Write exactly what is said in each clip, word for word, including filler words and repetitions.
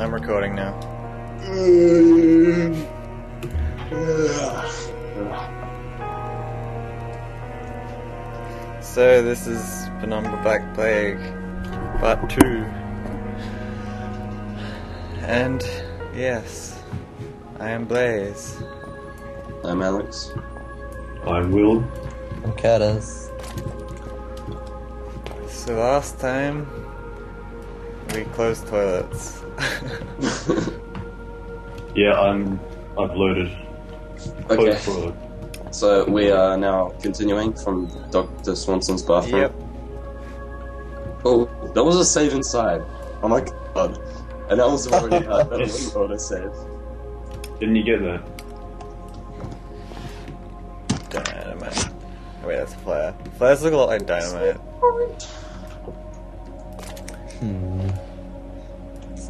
I'm recording now. So this is Penumbra Black Plague Part two. And yes, I am Blaze. I'm Alex. I'm Will. I'm Curtis. So last time we closed toilets. Yeah, I'm. I've loaded. Okay. Toilet. So we are now continuing from Doctor Swanson's bathroom. Yep. Oh, that was a save inside. Oh my god! And that was already uh, that was an auto save. Didn't you get that? Dynamite. Oh, wait, that's a flare. Flares look a lot like dynamite. Hmm.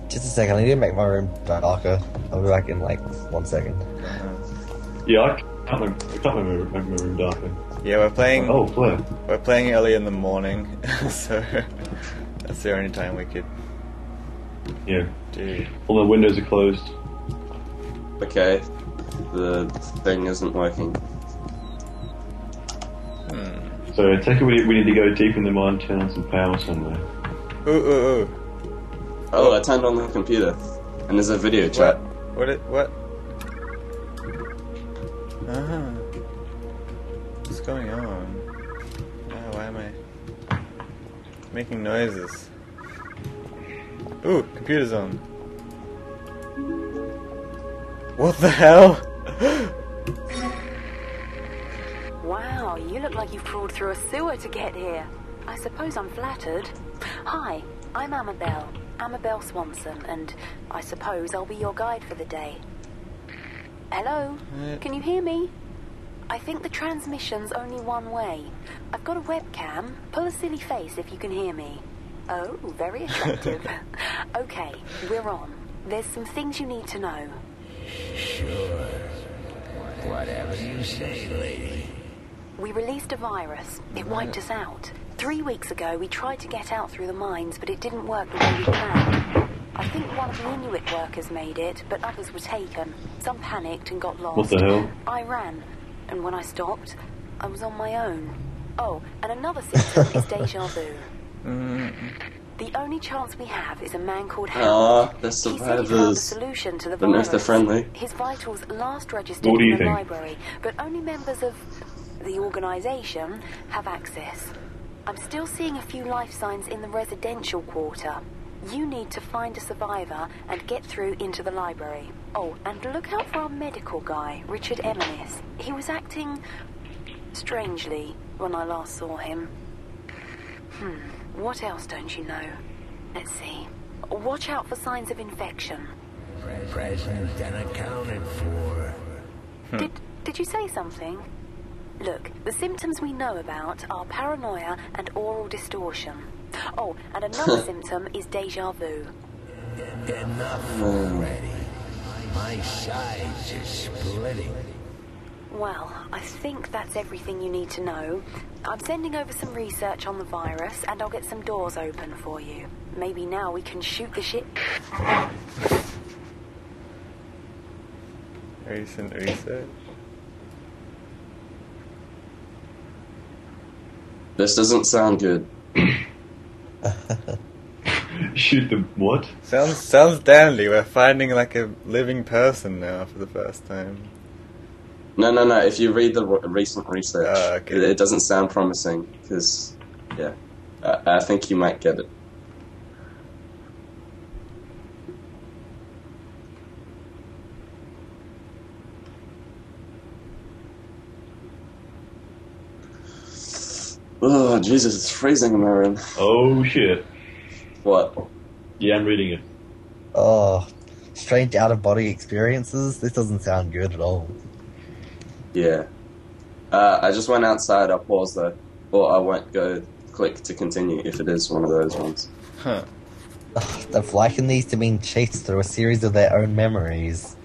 Just a second, I need to make my room darker. I'll be back in like one second. Yeah, I can't make, I can't make, make my room darker. Yeah, we're playing. Oh, flare. We're playing early in the morning, so that's the only time we could. Yeah. Dude. All the windows are closed. Okay. The thing isn't working. Hmm. So I take it we, we need to go deep in the mine, turn on some power somewhere. Ooh, ooh, ooh. Oh, I turned on the computer, and there's a video chat. What? What? It, what? Ah. What's going on? Oh, why am I making noises? Ooh, computer's on. What the hell? Wow, you look like you've crawled through a sewer to get here. I suppose I'm flattered. Hi, I'm Amabel. I'm Bell Swanson, and I suppose I'll be your guide for the day. Hello? Can you hear me? I think the transmission's only one way. I've got a webcam. Pull a silly face if you can hear me. Oh, very attractive. Okay, we're on. There's some things you need to know. Sure. Whatever you say, lady. We released a virus. It wiped us out. Three weeks ago, we tried to get out through the mines, but it didn't work the way we planned. I think one of the Inuit workers made it, but others were taken. Some panicked and got lost. What the hell? I ran, and when I stopped, I was on my own. Oh, and another symptom is deja vu. Mm. The only chance we have is a man called Howard. Ah, the survivors. The most friendly. His vitals last registered in the think? library, but only members of... the organisation have access. I'm still seeing a few life signs in the residential quarter. You need to find a survivor and get through into the library. Oh, and look out for our medical guy, Richard Eminis. He was acting strangely when I last saw him. Hmm, what else don't you know? Let's see. Watch out for signs of infection. Present and accounted for. Did, did you say something? Look, the symptoms we know about are paranoia and oral distortion. Oh, and another symptom is deja vu. Enough already. My sides are splitting. Well, I think that's everything you need to know. I'm sending over some research on the virus, and I'll get some doors open for you. Maybe now we can shoot the shit. Recent research. This doesn't sound good. Shoot the what? Sounds sounds dandy. We're finding like a living person now for the first time. No, no, no. If you read the recent research, oh, okay. it, it doesn't sound promising. Because, yeah, I, I think you might get it. Oh, Jesus, it's freezing in my room. Oh, shit. What? Yeah, I'm reading it. Oh, strange out-of-body experiences? This doesn't sound good at all. Yeah. Uh, I just went outside. I'll pause, though. Or I won't go click to continue if it is one of those ones. Huh. Oh, they've likened these to being chased through a series of their own memories.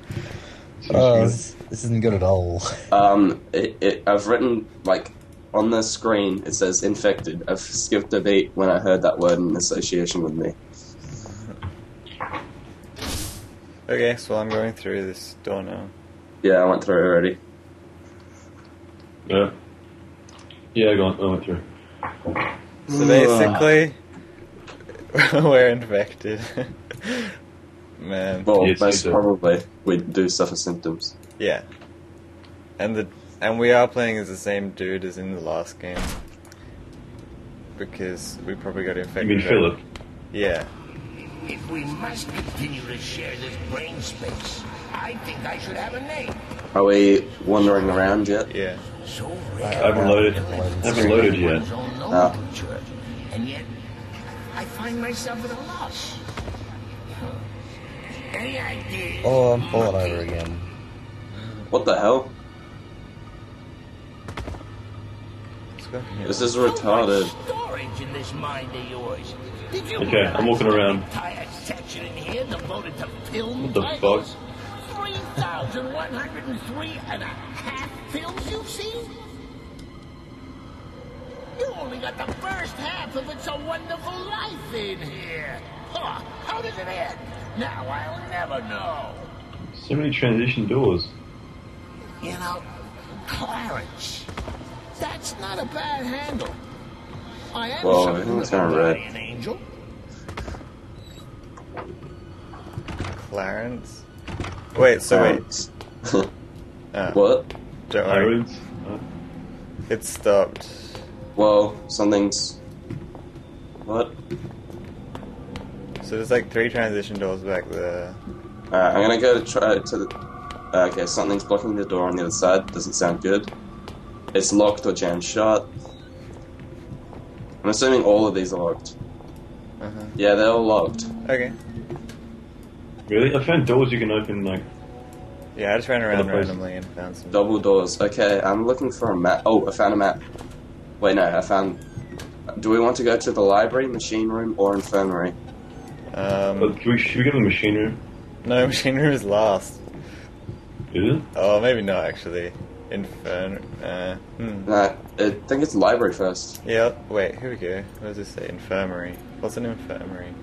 Oh, this, this isn't good at all. Um, it, it, I've written, like... on the screen, it says infected. I've skipped a beat when I heard that word in association with me. Okay, so I'm going through this door now. Yeah, I went through it already. Yeah. Yeah, I went, I went through. So basically, we're infected. Man. Well, yes, most probably we do suffer symptoms. Yeah. And the and we are playing as the same dude as in the last game. Because we probably got infected. You mean Philip? Yeah. If we must continue to share this brain space, I think I should have a name. Are we wandering around yet? Yeah. So I haven't loaded. I haven't loaded yet. Oh. And yet, I find myself at a loss. Any idea? Oh, I'm falling over again. What the hell? This is retarded. Storage in this mind of yours. Did you okay, I'm walking around. Section in here devoted to film what the fuck? three thousand one hundred three and a half films you've seen? You only got the first half of It's a Wonderful Life in here. Huh, how does it end? Now I'll never know. So many transition doors. You know, Clarence, that's not a bad handle. I am well, I think it's kind of red. An angel. Clarence? Wait, so Clarence. wait. uh, what? Don't worry. It stopped. Well, something's... What? So there's like three transition doors back there. Alright, I'm gonna go to try to the... Uh, okay, something's blocking the door on the other side. Doesn't sound good. It's locked or jammed shut. I'm assuming all of these are locked. Uh-huh. Yeah, they're all locked. Okay. Really? I found doors you can open, like... Yeah, I just ran around randomly and found some... Double doors. Okay, I'm looking for a map. Oh, I found a map. Wait, no, I found... Do we want to go to the library, machine room, or infirmary? Um... Well, can we, should we go to the machine room? No, machine room is last. Is it? Oh, maybe not, actually. Infirmary. Uh, hmm. Nah, I think it's library first. Yeah, wait, here we go. What does it say? Infirmary. What's an infirmary?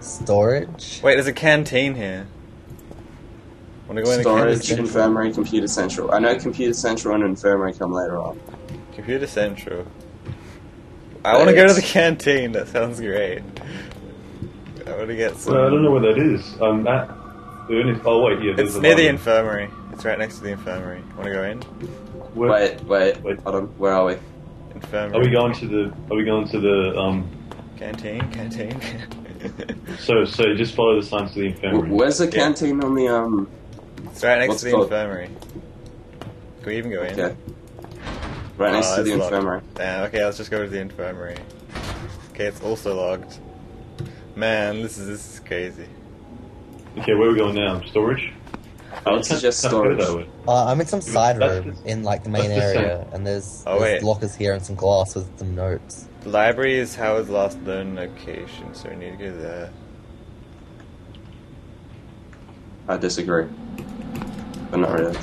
Storage? Wait, there's a canteen here. Wanna go in Storage, the infirmary, computer central. I know computer central and infirmary come later on. Computer central. I wait. wanna go to the canteen, that sounds great. I wanna get some... Well, I don't know where that is. Um, at... Oh, wait, yeah, there's It's near the infirmary. It's right next to the infirmary. Wanna go in? Where, wait, wait, wait, hold on, where are we? Infirmary. Are we going to the, are we going to the, um... Canteen, canteen. so, so just follow the signs to the infirmary. Where's the canteen yeah. on the, um... It's right next to the called? infirmary. Can we even go in? Okay. Right next oh, to the infirmary. Damn, okay, let's just go to the infirmary. Okay, it's also locked. Man, this is, this is crazy. Okay, where are we going now? Storage? I would suggest storage. Uh, I'm in some side room in like the main area, and there's, oh, there's lockers here and some glass with some notes. The library is Howard's last known location, so we need to go there. I disagree. But not really.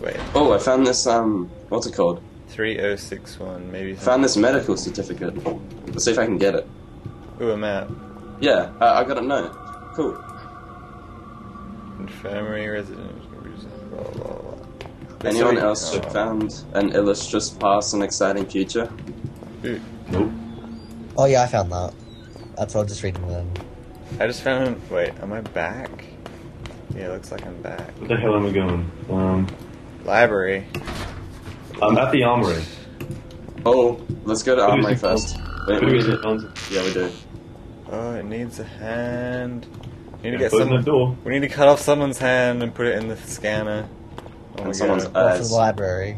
Wait. Oh, I found this, um, what's it called? three oh six one, maybe. I found this medical certificate. Let's see if I can get it. Ooh, a map. Yeah, uh, I got a note. Cool. Infirmary resident. Blah, blah, blah. Anyone Sorry. else oh. found an illustrious past and exciting future? Ooh. Nope. Oh yeah, I found that. That's what I was just reading them. I just found... Wait, am I back? Yeah, it looks like I'm back. Where the hell am I going? Um... Library. I'm at the armory. Oh, let's go to what armory first. Wait, Who is it? Yeah, we do. Oh, it needs a hand. We need yeah, to get some... the door. We need to cut off someone's hand and put it in the scanner. Oh my someone's God. eyes. That's the library.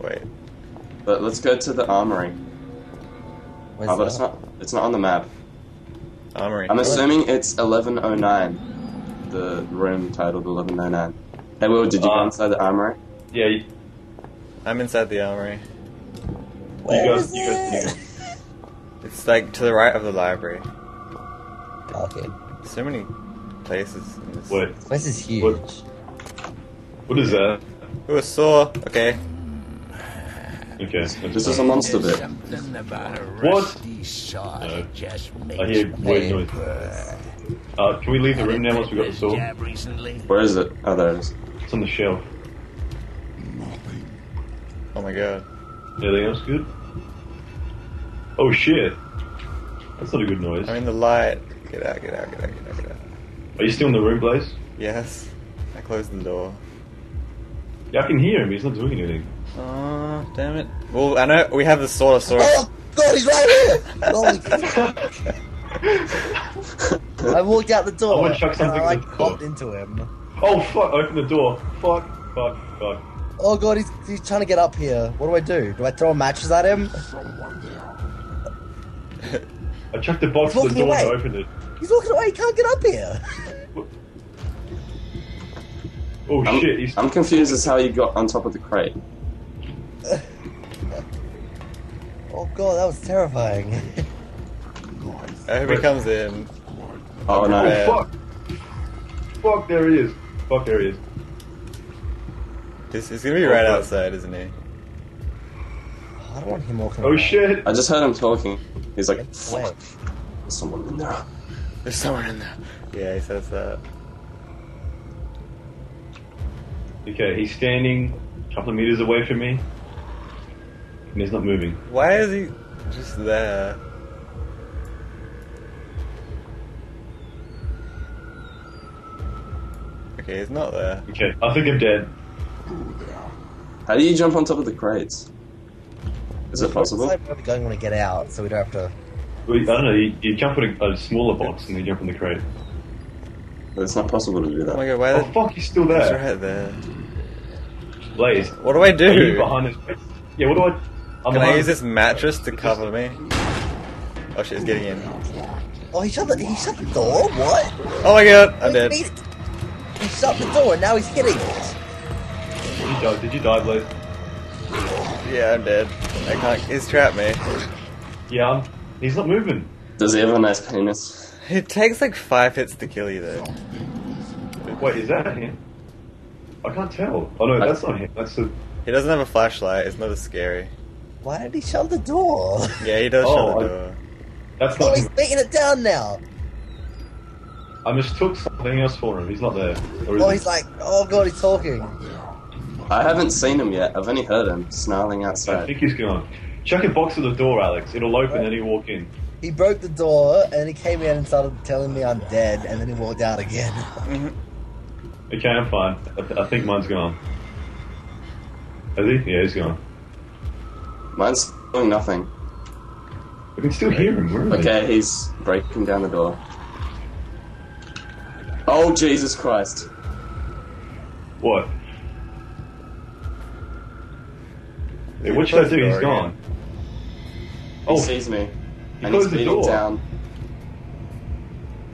Wait. But let's go to the armory. Where's oh, but that? it's not it's not on the map. Armory. I'm assuming it's eleven oh nine. The room titled eleven oh nine. Hey Will, did you uh, go inside the armory? Yeah, you... I'm inside the armory. Where you go, is you go, it? You go. It's like to the right of the library. Okay. So many places in this. Wait. This place is huge. What? What is that? Ooh, a saw. Okay. Okay. This is a monster bit. What? No. I hear weird noise. Uh, can we leave the room now once we got the sword? Where is it? Oh, there it is. It's on the shelf. Nothing. Oh my god. Anything else good? Oh shit. That's not a good noise. I'm in the light. Get out, get out, get out, get out, get out. Are you still in the room, Blaze? Yes. I closed the door. Yeah, I can hear him, he's not doing anything. Oh, damn it. Well, I know we have the sword, I saw it. Oh god, he's right here! Holy fuck. I walked out the door, I went and chuck something and I like, popped into him. Oh fuck, open the door. Fuck, fuck, fuck. Oh god, he's, he's trying to get up here. What do I do? Do I throw matches at him? I chucked the box to the door away. And opened it. He's walking away, he can't get up here! Oh I'm, shit, he's... I'm confused as how you got on top of the crate. Oh god, that was terrifying. I hope he comes in. Oh no. Oh, fuck! Fuck, there he is. Fuck, there he is. He's, he's gonna be oh, right fuck. outside, isn't he? Oh, I don't want him walking Oh around. Shit! I just heard him talking. He's like, fuck. There's someone in there. There's someone in there. Yeah, he says that. Okay, he's standing a couple of meters away from me. And he's not moving. Why is he just there? Okay, he's not there. Okay, I think I'm dead. How do you jump on top of the crates? Is it possible? I'm probably going to want to get out, so we don't have to... Well, I don't know, you, you jump on a, a smaller box and then jump on the crate. But it's not possible to do that. Oh my god, why... Oh the... fuck, he's still there. He's right there. Blaze. What do I do? Are you behind his face? Yeah, what do I... I'm Can I use this mattress to cover me? Oh shit, he's getting in. Oh, he shut the, he shut the door? What? Oh my god, I'm dead. He shut the door and now he's hitting us. Did you die? Did you die, Blaze? Yeah, I'm dead. I can't. He's trapped me. Yeah, I'm, he's not moving. Does he have a nice penis? It takes like five hits to kill you, though. Wait, is that him? I can't tell. Oh no, that's I, not him. That's a... He doesn't have a flashlight. It's not as scary. Why did he shut the door? Yeah, he does oh, shut the I, door. That's not. Oh, he's beating it down now. I mistook something else for him. He's not there. Oh, he's like, oh god, he's talking. I haven't seen him yet. I've only heard him snarling outside. I think he's gone. Chuck a box at the door, Alex. It'll open, then he'll walk in. He broke the door, and he came in and started telling me I'm dead, and then he walked out again. Okay, I'm fine. I, th I think mine's gone. Has he? Yeah, he's gone. Mine's doing nothing. I can still hear him. Where are okay, they? He's breaking down the door. Oh, Jesus Christ. What? Hey, what should I do? He's gone. He oh. sees me. He and he's beating the door. down.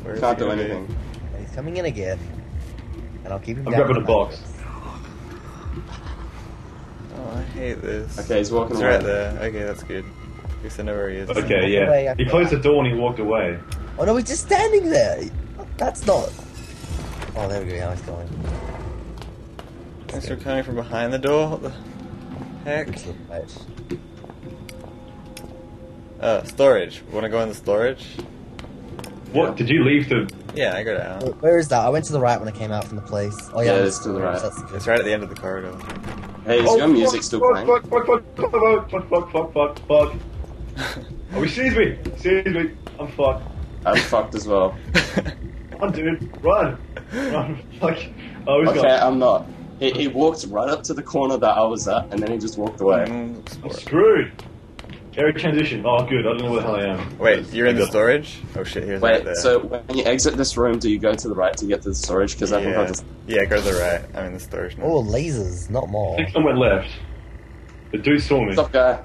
Where Can't do anything. Be? He's coming in again. And I'll keep him I'm down. I'm grabbing a box. Oh, I hate this. Okay, he's walking he's away. He's right there. Okay, that's good. At least I know where he is. Okay, yeah. Away, he closed the door and he walked away. Oh no, he's just standing there. That's not... Oh, there we go. Now he's going. Thanks for coming from behind the door. What the... Heck. Uh, storage. Wanna go in the storage? What? Yeah. Did you leave the... Yeah, I got out. Wait, where is that? I went to the right when I came out from the place. Oh yeah, yeah it's to the right. That's... It's right at the end of the corridor. Hey, is oh, your fuck, music fuck, still fuck, playing? Fuck, fuck, fuck, fuck, fuck, fuck, fuck, fuck, fuck. Oh, he sees me! He sees me! I'm fucked. I'm fucked as well. Run, dude. Run! Run, fuck. Oh, he's okay, gone. I'm not. He, he walked right up to the corner that I was at, and then he just walked away. I'm screwed! Area transition. Oh, good. I don't know where the hell I am. Wait, you're in the storage? Oh, shit. Here's Wait, there. so when you exit this room, do you go to the right to get to the storage? Because yeah. I think I'll just... Yeah, go to the right. I'm in the storage now. Oh, lasers. Not more. I think I went left. The dude saw me. Stop, guy.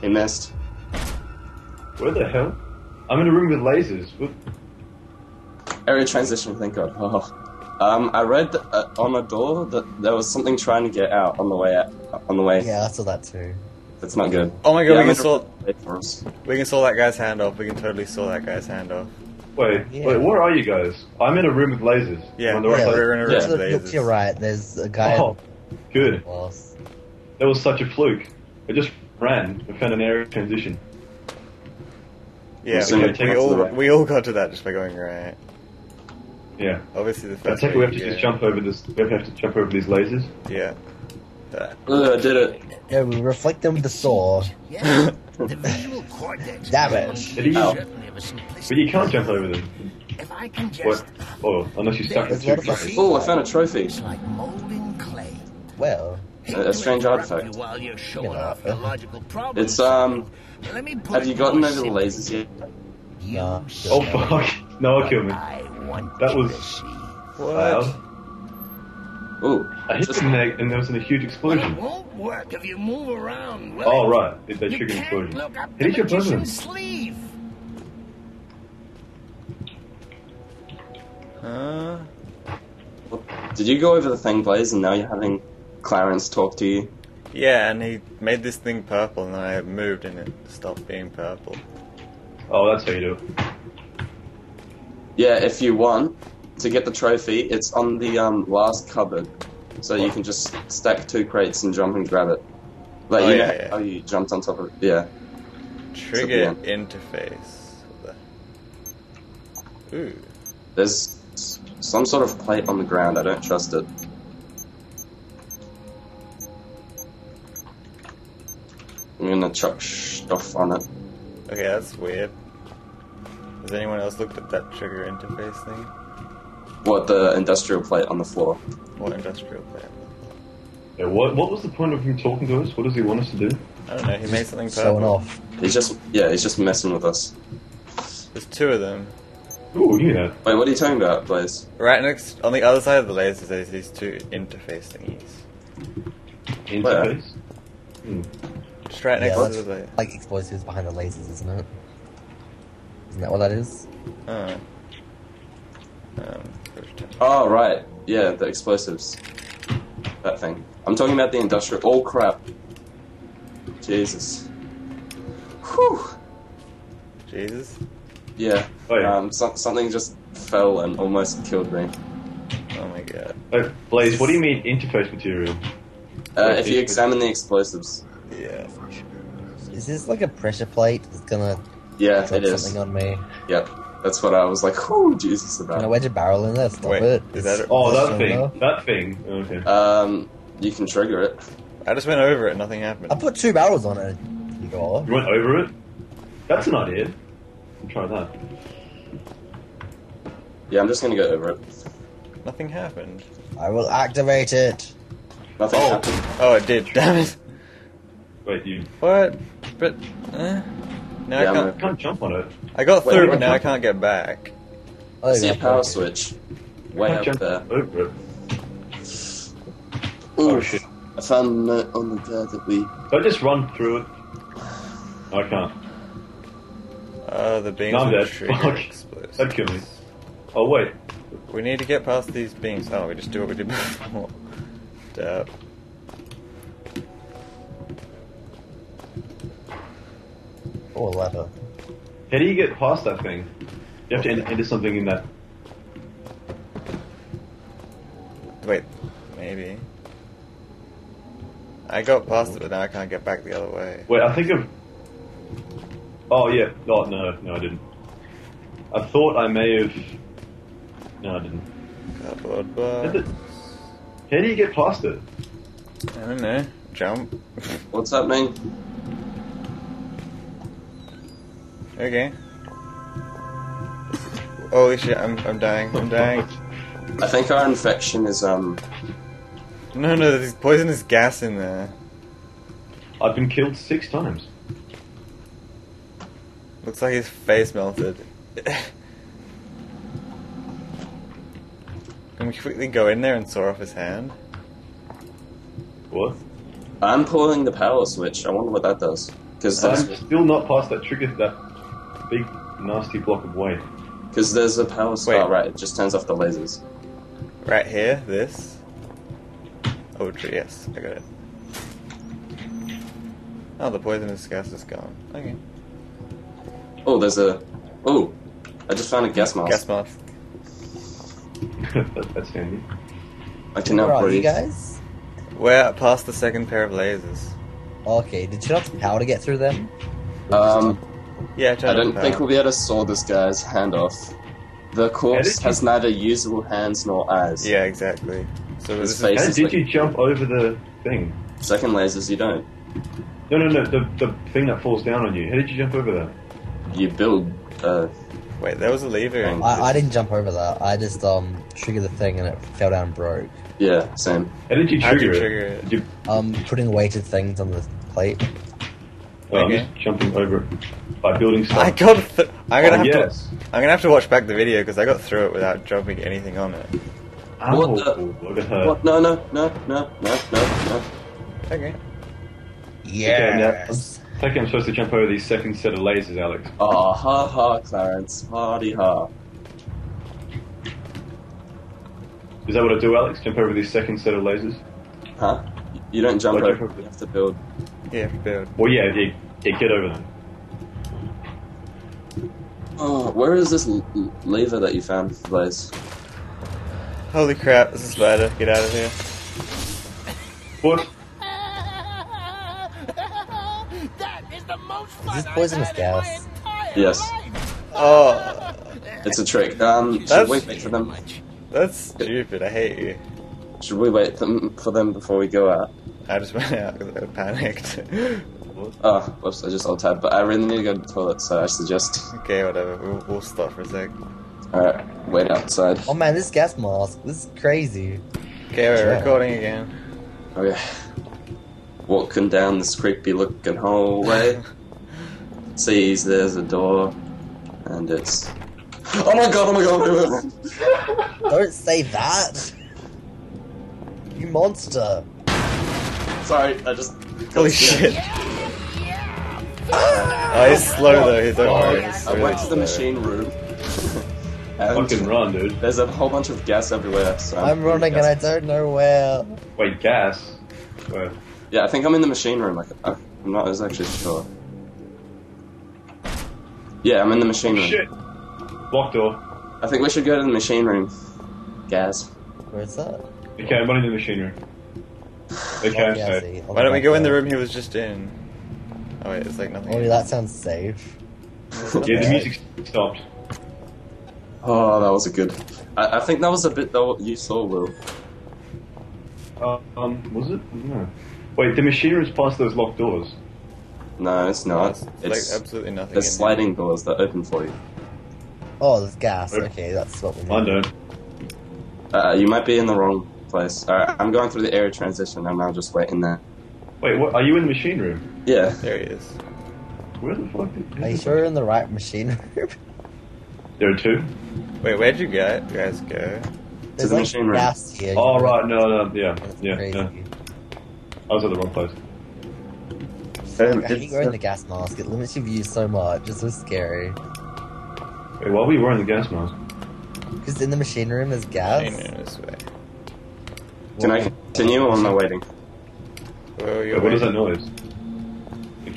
He missed. Where the hell? I'm in a room with lasers. What? Area transition, thank god. Oh. Um, I read that, uh, on a door that there was something trying to get out on the way out, on the way. Yeah, I saw that too. That's not good. Oh my god, yeah, we can saw we can saw that guy's hand off. We can totally saw that guy's hand off. Wait, yeah. wait, where are you guys? I'm in a room with lasers. Yeah, we're yeah, in a room yeah. with lasers. Look to your right, there's a guy. Oh, good. That was such a fluke. I just ran and found an area of transition. Yeah, so we, we, all, right. we all got to that just by going right. Yeah. Obviously the first. I think we have to yeah. just jump over this. We have to jump over these lasers. Yeah. Uh, I did it. Yeah, we reflect them with the sword. Yeah. The visual cortex. Damn it! It is. Oh. But you can't jump over them. If I can just. What? Oh, unless you stuck it. Oh, I found a trophy. Like molding clay. Well. A, a strange artifact. It's um. Have you gotten over the lasers yet? No. Oh fuck! No, kill me. That was. What? Wow. Ooh, I hit them and, and there was a huge explosion. It won't work if you move around. Will oh, it? Right. It's a chicken explosion. Hit your bosom. Sleeve. Huh? Did you go over the thing, Blaze, and now you're having Clarence talk to you? Yeah, and he made this thing purple, and I moved and it stopped being purple. Oh, that's how you do it. Yeah, if you want. To get the trophy, it's on the um, last cupboard, so what? You can just stack two crates and jump and grab it. Like, oh, you yeah, know yeah. how you jumped on top of it, yeah. Trigger interface. Ooh. There's some sort of plate on the ground, I don't trust it. I'm gonna chuck stuff on it. Okay, that's weird. Has anyone else looked at that trigger interface thing? What, the industrial plate on the floor? What industrial plate? Yeah, what What was the point of him talking to us? What does he want us to do? I don't know. He made something purple. Off. He's just yeah. He's just messing with us. There's two of them. Ooh, yeah. Wait, what are you talking about, Blaze? Right next, on the other side of the lasers, there's these two interface thingies. Interface. Hmm. Just right next yeah, to the lasers. Like explosives behind the lasers, isn't it? Isn't that what that is? Oh. Um, oh, right. Yeah, the explosives. That thing. I'm talking about the industrial... Oh, crap. Jesus. Whew. Jesus? Yeah. Oh, yeah. Um, so something just fell and almost killed me. Oh, my God. Oh, Blaze, what do you mean interface material? Uh, if you examine the explosives. Yeah. Is this like a pressure plate that's gonna... Yeah, drop it is. ...something on me? Yep. That's what I was like, oh, Jesus, about. Can I wedge a barrel in there? Stop Wait, it. Is that a, oh, that thing. Now? That thing. Okay. Um, you can trigger it. I just went over it. Nothing happened. I put two barrels on it. You went over it? That's an idea. I'll try that. Yeah, I'm just going to go over it. Nothing happened. I will activate it. Nothing oh. happened. Oh, it did. Damn it. Wait, you... What? But... Eh? Now yeah, I can't, can't jump on it. I got Wait, through, but now I can't get back. I see a power switch. Way up there. Over it. Oh shit. I found a note on the guard that we... Don't just run through it. No, I can't. Uh, the beams no, are trigger explosives. That'd kill me. Oh, wait. We need to get past these beams. Oh, we just do what we did before. Duh. Or ladder. How do you get past that thing? You have to enter, enter something in that. Wait, maybe. I got past it, but now I can't get back the other way. Wait, I think of. Oh yeah, no, no, no, I didn't. I thought I may have. No, I didn't. Cardboard box. How do you get past it? I don't know. Jump. What's that mean? Okay. Holy shit, I'm I'm dying, I'm dying. I think our infection is um No no there's poisonous gas in there. I've been killed six times. Looks like his face melted. Can we quickly go in there and saw off his hand? What? I'm pulling the power switch, I wonder what that does. Cause I'm still not past that trigger that big, nasty block of weight. Because there's a power star, right? It just turns off the lasers. Right here, this. Oh, yes, I got it. Oh, the poisonous gas is gone. Okay. Oh, there's a. Oh, I just found a gas mask. Gas mask. That's handy. I can now breathe. You guys? We're past the second pair of lasers. Okay. Did you not have power to get through them? Um. Yeah, I don't, I don't think we'll be able to saw this guy's hand off. The corpse has you... neither usable hands nor eyes. Yeah, exactly. So his face how is did like... you jump over the thing? Second lasers, you don't. No, no, no, the, the thing that falls down on you. How did you jump over that? You build, uh... Wait, there was a lever. Um, I, I didn't jump over that. I just, um, triggered the thing and it fell down and broke. Yeah, same. How did you trigger, did you trigger it? it? Did you... Um, putting weighted things on the plate. Well, okay. I'm just jumping over by building stuff. I got th I'm gonna oh, have yes. to. I'm gonna have to watch back the video because I got through it without jumping anything on it. Ow, what the? Look at her. What? No, no, no, no, no, no. Okay. Yes. Okay, now, I think I'm supposed to jump over the second set of lasers, Alex. Oh, ha ha, Clarence, hardy ha. Is that what I do, Alex? Jump over the second set of lasers? Huh? You don't jump over. Jump over. You have to build. Yeah, build. Well, yeah, yeah, yeah, get over them. Oh, where is this l lever that you found, Blaze? Holy crap, this is ladder. Get out of here. What? That is the most fun is this poisonous gas? Yes. Life. Oh. It's a trick. Um, should we wait for them? That's stupid, I hate you. Should we wait them, for them before we go out? I just went out because I panicked. Oh, whoops, I just alt-tabbed, but I really need to go to the toilet, so I suggest... Okay, whatever, we'll, we'll stop for a sec. Alright, wait outside. Oh man, this gas mask, this is crazy. Okay, we're yeah. recording again. Okay. Walking down this creepy-looking hallway. Sees there's a door, and it's... Oh my god, oh my god, oh my god! Don't say that! You monster! Sorry, I just... Holy shit. Yeah, yeah. Oh, he's slow oh, though, don't worry. Really I went to the machine room. Fucking run, dude. There's a whole bunch of gas everywhere, so... I'm, I'm running and I don't know where. Wait, gas? Where? Yeah, I think I'm in the machine room. Like, I'm not as actually sure. Yeah, I'm in the machine room. Shit! Locked door. I think we should go to the machine room. Gas. Where's that? Okay, I'm running the machine room. Okay, so why don't we go in the room he was just in? Oh wait, it's like nothing. Oh, that sounds safe. Yeah, the music stopped. Oh, that was a good... I, I think that was a bit that you saw, Will. Uh, um, was it? No. Wait, the machine room's past those locked doors. No, it's not. No, it's, it's, it's like absolutely nothing. There's sliding there. doors that open for you. Oh, there's gas. Okay, that's what we need. I know. Uh, you might be in the wrong... place. Alright, I'm going through the area transition, and I'll just wait in there. Wait, what? Are you in the machine room? Yeah. There he is. Where the fuck is Are you sure you're in the right machine room? There are two. Wait, where'd you go? You guys go? There's to the like machine gas room. Here. Oh, right, no, no, yeah. That's yeah, crazy. yeah. I was at the wrong place. Like, I hate wearing uh, the gas mask, it limits your view so much, it's so scary. Wait, why were you wearing the gas mask? Because in the machine room there's gas. Machine room this way. Can I continue or am I waiting? Whoa, you're Wait, what waiting. is that noise?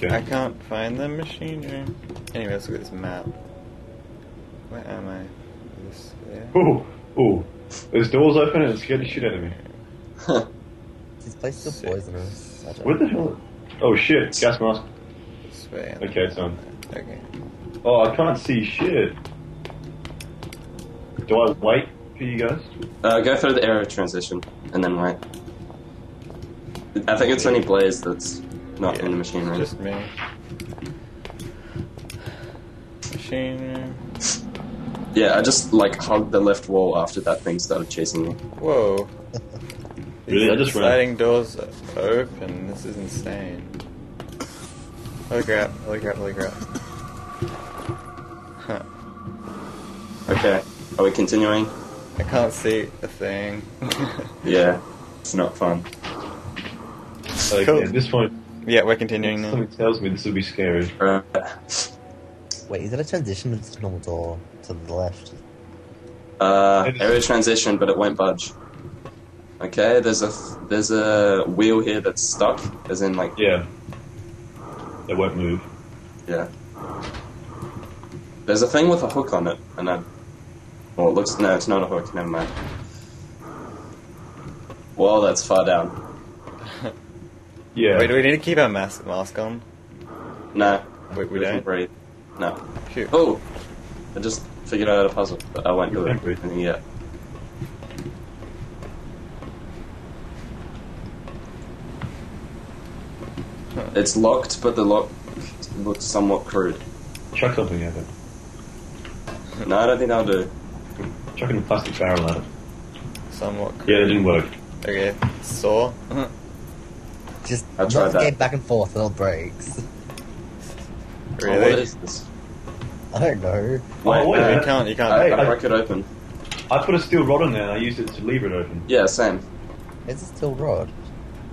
Okay. I can't find the machine room. Anyway, let's look at this map. Where am I? This there? Ooh! Ooh! There's doors open and it scared the shit out of me. Huh. This place is still poisonous. Where the hell? Oh shit, gas mask. This way. Okay, it's on. Okay. Oh, I can't see shit. Do I wait for you guys? Uh, go through the area transition. And then right. I think it's only Blaze that's not yeah, in the machine room. Just me. Machine room. Yeah, I just like hugged the left wall after that thing started chasing me. Whoa. Really? I just sliding ran. doors open. This is insane. Holy crap! Holy crap! Holy crap! Huh. Okay. Are we continuing? I can't see a thing. Yeah, it's not fun. Okay, cool. At this point... Yeah, we're continuing now. Something tells me this will be scary. Right. Wait, is that a transition or just a normal door to the left? Uh, area transition, but it won't budge. Okay, there's a th there's a wheel here that's stuck, as in like... Yeah. It won't move. Yeah. There's a thing with a hook on it, and I... Well, it looks... No, it's not a hook. Never mind. Well, that's far down. Yeah. Wait, do we need to keep our mask mask on? No. Wait, we don't? Breathe. No. Shoot. Oh! I just figured out a puzzle, but I won't do anything yet. Huh. It's locked, but the lock looks somewhat crude. Chuck something at it. No, I don't think that'll do. Chucking a plastic barrel at it. Somewhat crude. Yeah, it didn't work. Okay, saw. Uh-huh. Just I'll try that. Game back and forth, little breaks. Really? Oh, what is this? I don't know. Wait, oh, wait, no, you can't. You can't. I, I, I break it open. I put a steel rod in there. And I used it to lever it open. Yeah, same. It's a steel rod.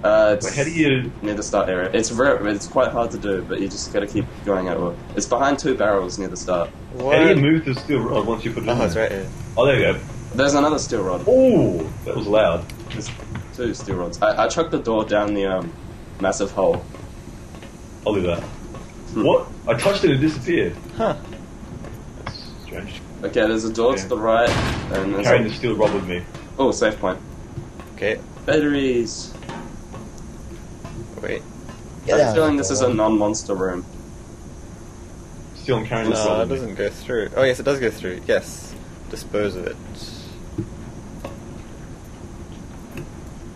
Uh, it's wait, how do you near the start area? It's very, it's quite hard to do, but you just got to keep going at it. It's behind two barrels near the start. What? How do you move the steel rod once you put it? Oh, it's right here. Oh, there you go. There's another steel rod. Oh, that was loud. There's two steel rods. I, I chucked the door down the um, massive hole. I'll do that. Hmm. What? I touched it and it disappeared. Huh. That's strange. Okay, there's a door yeah. to the right. And there's carrying a... the steel rod with me. Oh, safe point. Okay. Batteries. Wait. Yeah, I have a feeling this is a non-monster room. Still I'm carrying no, the rod. No, it doesn't me. go through. Oh, yes, it does go through. Yes. Dispose of it.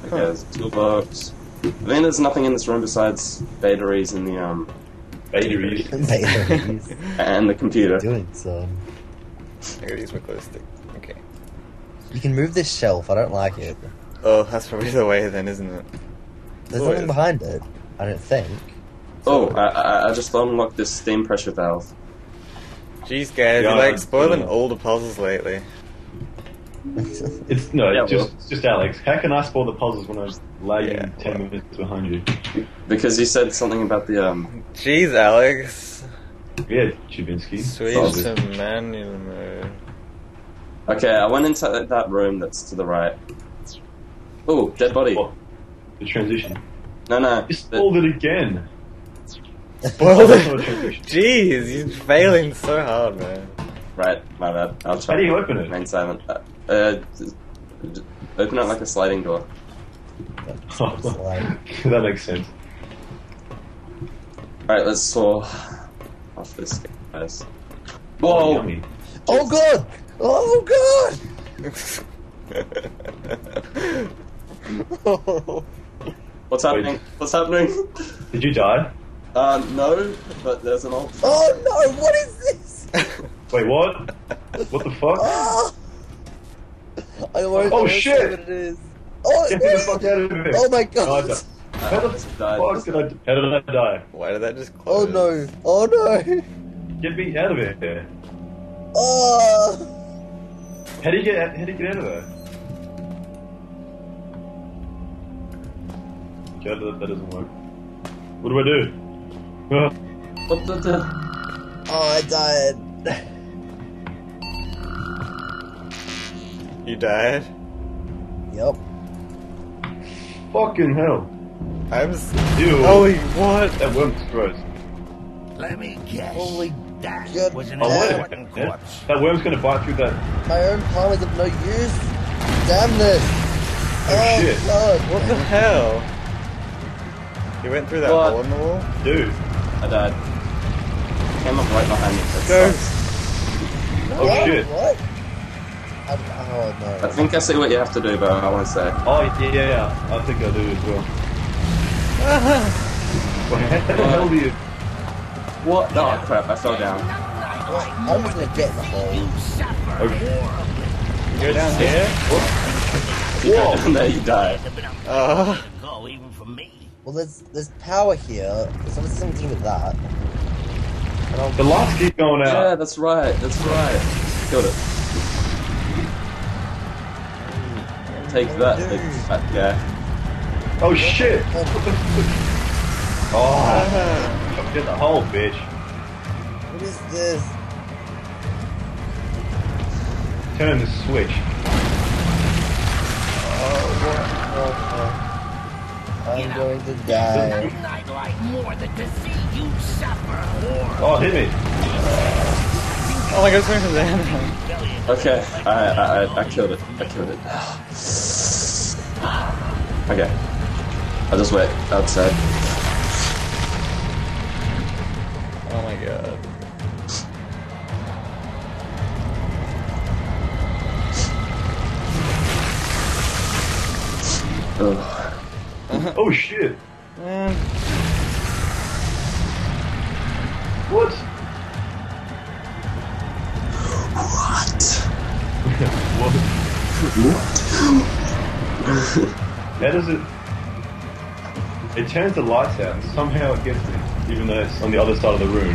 Okay, huh. there's a toolbox. I mean, there's nothing in this room besides batteries and the, um... Batteries. batteries. And the computer. What are you doing, son? I gotta use my glow stick. Okay. You can move this shelf, I don't like it. Oh, that's probably the way then, isn't it? There's nothing behind it, I don't think. Oh, I, I, I just unlocked this steam pressure valve. Jeez, guys, yeah, you're like spoiling yeah. all the puzzles lately. It's no, yeah, it's just, well. just Alex. How can I spoil the puzzles when I was lagging yeah, ten well. minutes behind you? Because you said something about the um. Jeez, Alex. Yeah, Chubinsky. Switch to manual mode. Okay, I went into that room that's to the right. Oh, dead body. What? The transition. No, no. You spoiled the... it again. Spoiled it. Jeez, you're failing so hard, man. Right, my bad. I'll try. How do you open it? Main silent. Uh, uh, open it like a sliding door. That makes sense. Alright, let's saw off this, guys. Whoa! Oh, oh god! Oh god! oh. What's happening? Wait. What's happening? Did you die? Uh, no, but there's an old. Oh no, what is this? Wait, what? What the fuck? Oh, I oh shit! What it is. Oh, Get me the fuck out of here! Oh my god! No, how the fuck did I? How did I die? Why did that just close? Oh no! Oh no! Get me out of here! Oh! How do you get? How do you get out of there? God, that, that doesn't work. What do I do? Oh. What the? the... Oh, I died. You died? Yep. Fucking hell. I was... Ew. Holy, what? That worms gross. Let me guess. Holy that God. was an important oh, yeah. corpse. That worm's gonna bite through that. My own power is of no use. Damn this. Oh, oh shit. God. What the hell? You went through that what? hole in the wall? Dude. I died. Came up right behind me. Go. No. Oh what? shit. What? I, oh, no. I think I see what you have to do, but I want to say. Oh, yeah, yeah, yeah. I think I do as well. What the hell do you... What? Oh, crap, I fell down. I was going to get the hole. Okay. You go down here? What? You go down there, you die. Uh, well, there's there's power here. So there's something with that. The lights keep going out. Yeah, that's right, that's right. Killed it. Take that, big fat guy. Oh shit! Oh, jump in the hole, bitch. What is this? Turn the switch. Oh, what? I'm going to die. Oh, hit me. Oh my god, it's going from there. Okay, I, I, I killed it. I killed it. Okay. I'll just wait outside. Oh my god. Ugh. Oh shit! Man. What? What? What? What? That doesn't... It turns the lights out and somehow it gets me, even though it's on the other side of the room.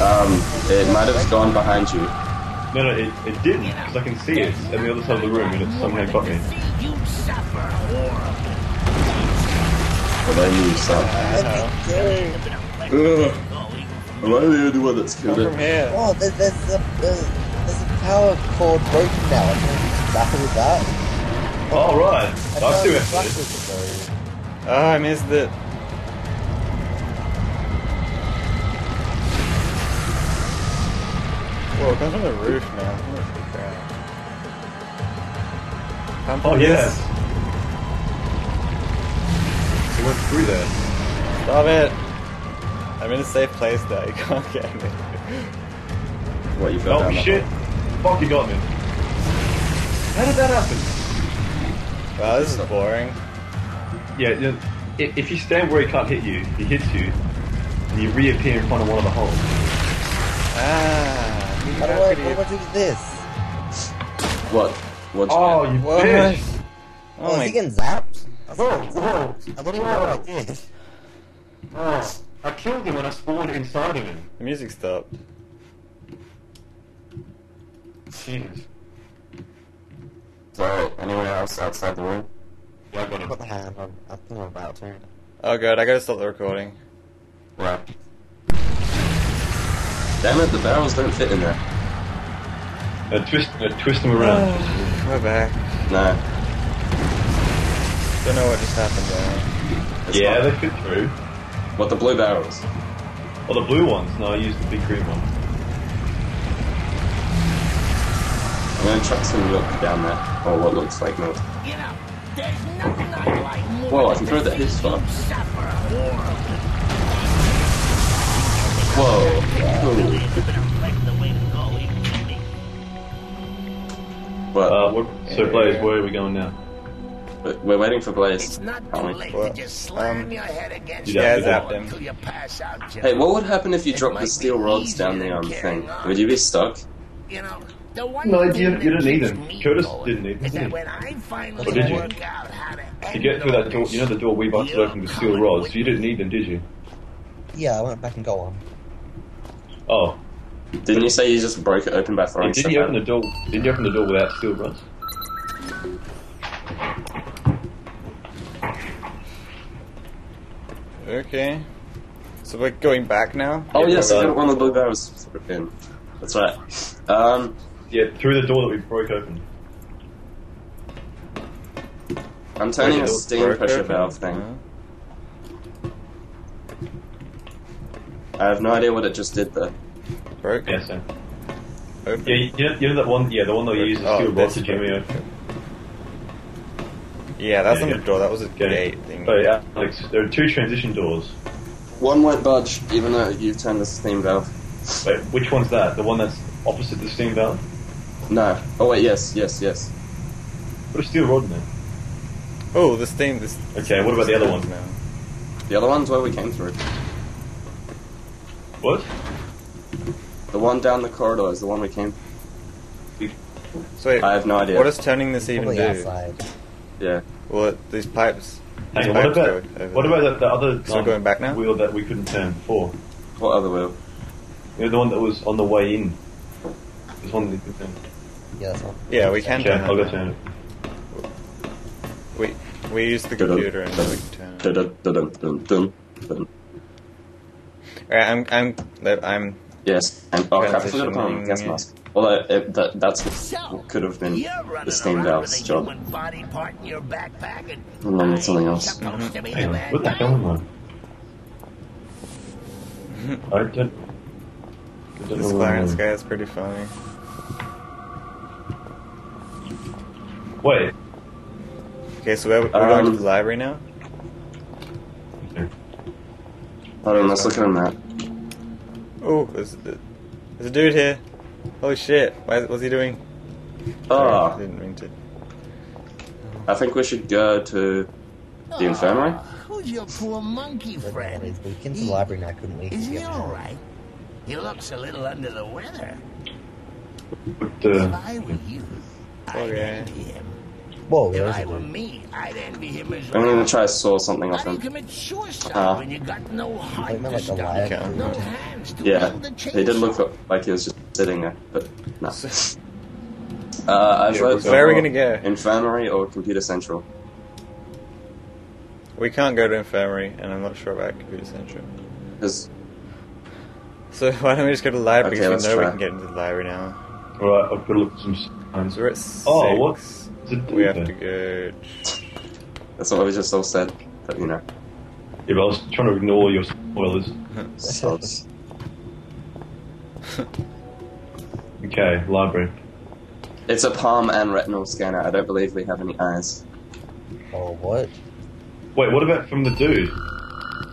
Um, it might have gone behind you. No, no, it, it didn't, because I can see it at the other side of the room and it somehow got me. Well, I knew you sucked. Am I the only one that's killed it? Oh, there's, there's, a, there's, there's a power cord broken now. I think it's battle with that. Oh, right. I see it. Oh, I missed it. Whoa, it comes from the roof now. Come oh, yes. Yeah. It went through there. Stop it. I'm in a safe place there. You can't get me. What, you fell oh, down? Oh, shit. Fuck, you got me. How did that happen? Wow, this is boring. Yeah, if you stand where he can't hit you, he hits you, and you reappear in front of one of the holes. Ah. How do I, what do I do this? What? What's oh, you what? Bitch! Oh, oh my... is he getting zapped? I don't know what I did. Oh, I killed him when I spawned inside of him. The music stopped. Jeez. Sorry, anyone else outside the room? Yeah, I got him. What the hell? I'm, I think I'm about to. Oh god, I gotta stop the recording. Right. Damn it, the barrels don't fit in there. Uh, twist, uh, twist them around. Oh, we're back. No. Don't know what just happened there. It's yeah, fine. They fit through. What, the blue barrels? Oh, the blue ones? No, I used the big green one. I'm gonna chuck some milk down there. Or what looks like milk. You know, there's nothing I like more. Whoa, I can throw that his far. Whoa. What? Uh, what, so Blaze, where are we going now? We're waiting for Blaze. It's not too late to just slam your head against the wall until you pass out. Hey, what would happen if you dropped the steel rods down the um, thing? Would you be stuck? You know, the one no, you, you didn't need them. Curtis didn't need them. Did when I finally or did you? You get through that door, you know the door we busted open with steel rods, so you didn't need them, did you? Yeah, I went back and got one. Oh. Didn't you say you just broke it open by throwing stuff out? Didn't you open the door without steel rods? Okay. So we're going back now? Oh yeah, yeah so I got one of the blue barrels in. That's right. Um, yeah, through the door that we broke open. I'm turning a steam pressure valve thing. Yeah. I have no idea what it just did though. Broke? Yeah, so. Open. Yeah, you know, you know that one? Yeah, the one that you used to steel rods to jimmy open. Yeah, that wasn't yeah, a door, that was a yeah. gate thing. So yeah, Alex, there are two transition doors. One won't budge, even though you've turned the steam valve. Wait, which one's that? The one that's opposite the steam valve? No. Oh wait, yes, yes, yes. Put a steel rod in there. Oh, the steam... This, okay, what about the other one now? The other one's where we came through. What? The one down the corridor is the one we came. So wait, I have no idea. What does turning this even Probably do? Outside. Yeah. Well, these pipes. Hang on, what about what about the, the other so um, going back now? Wheel that we couldn't turn before? What other wheel? You know, the one that was on the way in. This one that you could turn. Yeah, that's one. Yeah, we can turn. I'll go turn it. We we use the computer and then we can turn it. Alright, I'm, I'm, I'm... Yes, and, oh, I forgot about my gas mask. Although, it, that, that's what could have been the steam valve's job. And then it's something else. Mm-hmm. What the hell am I? I don't... I don't this Clarence guy is pretty funny. Wait. Okay, so we're, we're um, going to the library now? Hold on, let's look at him now. Oh, there's, there's a dude here. Holy shit, why, what's he doing? Oh. Sorry, I didn't mean to. I think we should go to the oh, infirmary. Who's your poor monkey friend? We came to the library and I couldn't leave. Is he all right? He looks a little under the weather. But, uh, if I were you, I'd envy him. Whoa, if I were me, I'd envy him as well. I'm gonna try to saw something off him. Ah. When you got no heart to stop, no hands to build the chainsaw. He did look like he was just sitting there, but no. Uh, I vote where are we gonna go? Infirmary or Computer Central? We can't go to Infirmary, and I'm not sure about Computer Central. Cause... So why don't we just go to the library, okay, because we know try. we can get into the library now. Alright, I've got to look at some time. So we're at six. Oh, what's the do We have then? to go... That's what we just all said, that, you know. Yeah, but I was trying to ignore your spoilers. Sods. Okay, library. It's a palm and retinal scanner. I don't believe we have any eyes. Oh, what? Wait, what about from the dude?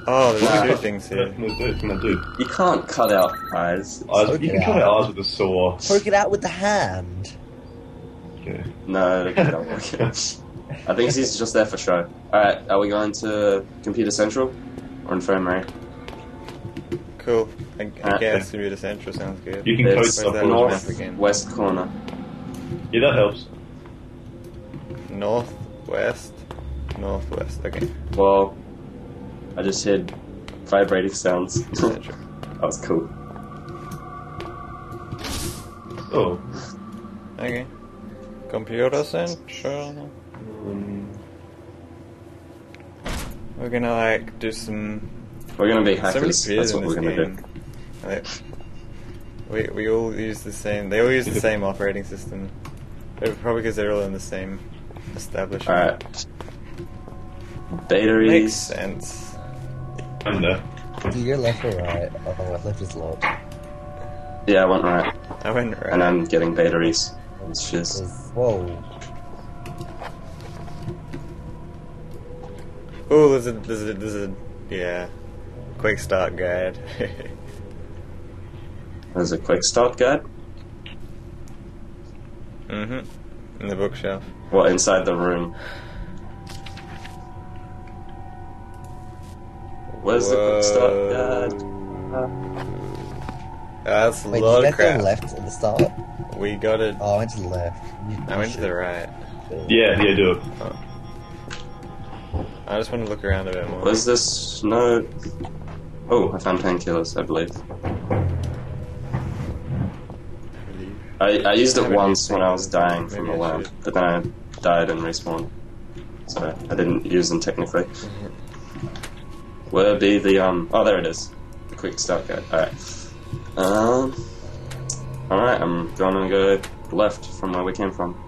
Oh, there's no. two things here. From the dude, from the dude. You can't cut out eyes. eyes you can out. cut out eyes with a saw. Poke it out with the hand. Okay. No, it don't work. I think he's just there for show. Alright, are we going to Computer Central or Infirmary? Cool. I, I guess okay. Computer Central sounds good. You can code stuff on north, again? west corner. Yeah, that helps. North, west, northwest, okay. Well, I just heard vibrating sounds. That was cool. Oh. Okay. Computer Central. Mm. We're gonna like do some... We're gonna be hackers, that's what we're gonna game. do. Like, we, we all use the same, they all use the same operating system. Probably because they're all in the same establishment. Alright. Batteries. Makes sense. I'm there. Do you go left or right? Oh, I left is locked. Yeah, I went right. I went right. And I'm getting batteries. It's just... Whoa. Oh, there's a, there's a, there's a, yeah. Quick start guide. There's a quick start guide? Mm-hmm. In the bookshelf. Well, inside the room. Where's Whoa. the quick start guide? Uh, that's a Wait, lot of crap. Wait, did you left at the start? We got it. Oh, I went to the left. I went to the right. Yeah, yeah, do it. Oh. I just want to look around a bit more. Where's this? No. Oh, I found painkillers, I believe. I, I used it once when I was dying from a lamp, but then I died and respawned. So I didn't use them technically. Where be the, um... Oh, there it is. The quick start guide. Alright. Um... Alright, I'm gonna go left from where we came from.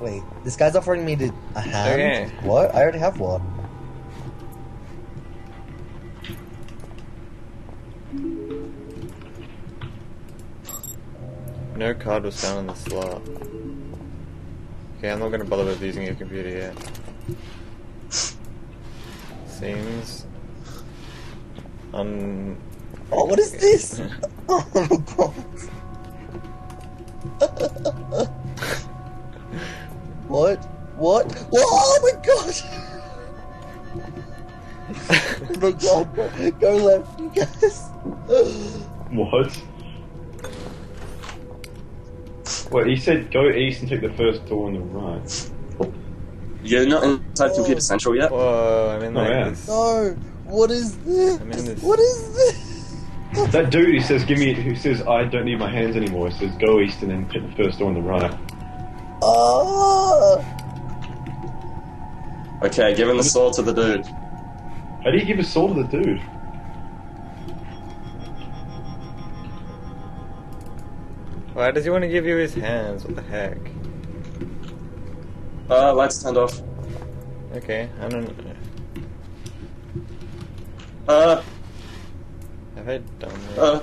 Wait, this guy's offering me to a hand? Okay. What? I already have one. No card was found in the slot. Okay, I'm not going to bother with using your computer yet. Seems... Un... Oh, what is this? Oh my god. What? What? What? Oh my god! Oh my god, go left, you guys. What? Wait, he said go east and take the first door on the right. You're not inside oh. Computer Central yet? Whoa, I'm in like oh, yeah. this. No! What is this? I'm in this? What is this? That dude who says, give me, who says, I don't need my hands anymore, he says go east and then take the first door on the right. Oh! Okay, giving the sword to the dude. How do you give a sword to the dude? Why does he want to give you his hands? What the heck? Uh, lights turned off. Okay, I don't know. Uh. Have I done that? Uh.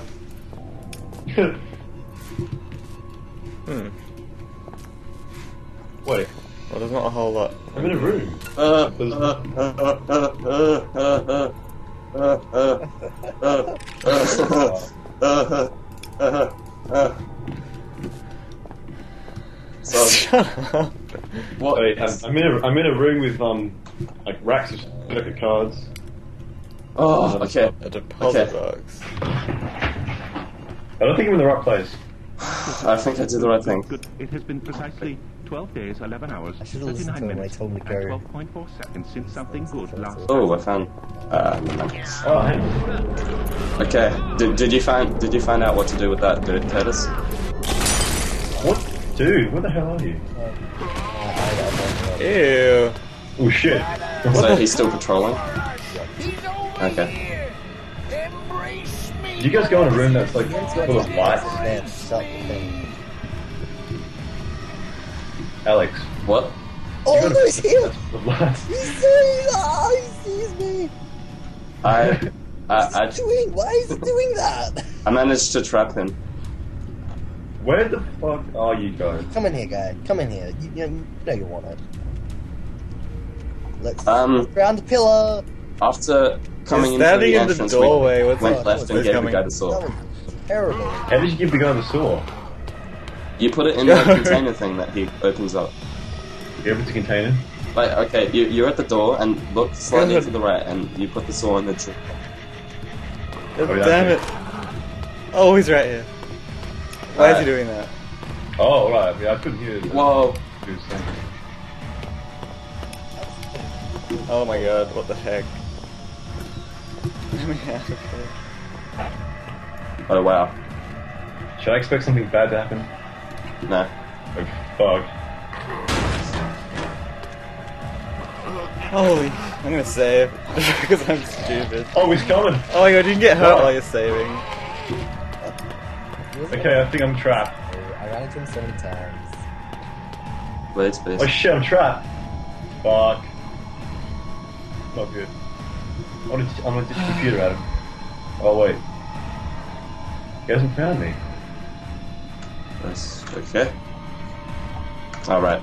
hmm. Wait. Well, there's not a whole lot. I'm in a room. Uh, uh, uh, uh, uh, uh, uh, uh, uh, uh, uh, uh, uh, uh, Shut up. What? So, yeah, I'm in a I'm in a room with um like racks of circuit cards. Oh, um, okay. A deposit okay. box. I don't think I'm in the right place. I think I did the right thing. It has been precisely twelve days, eleven hours, thirty-nine minutes, to and twelve point four seconds since something good last. Oh, I found. Uh, oh, hey. Okay. Did did you find did you find out what to do with that dude, Curtis? What, dude? What the hell are you? Ew. Oh shit. So he's still patrolling. Okay. You guys go in a room that's like full of lights. Alex. What? Oh, no, he's here! He's doing that! He sees me! I... I... What's he doing? Why is he doing that? I managed to trap him. Where the fuck are you guys? Come in here, guy. Come in here. You, you know you want it. Let's um, round the pillar! After coming into the entrance, in the doorway. We went left and gave coming? the guy the saw. That was terrible. How did you give the guy the saw? You put it in that container thing that he opens up. He opens a container? Like, okay, you, you're at the door and look slightly God. to the right and you put the saw in the tree. Oh, damn it. Oh, he's right here. Why right. is he doing that? Oh, right. Yeah, I couldn't hear that. Whoa. Oh my god, what the heck. Let me have it. Oh, wow. Should I expect something bad to happen? No. Oh, fuck. Holy... I'm gonna save. Because I'm stupid. Oh, he's coming! Oh my god, you can get hurt oh. while you're saving. Okay, I think I'm trapped. I ran into him so many times. Blades, please. Oh shit, I'm trapped! Fuck. Not good. I'm gonna ditch the computer at him. Oh wait. He hasn't found me. Nice. Okay. Alright.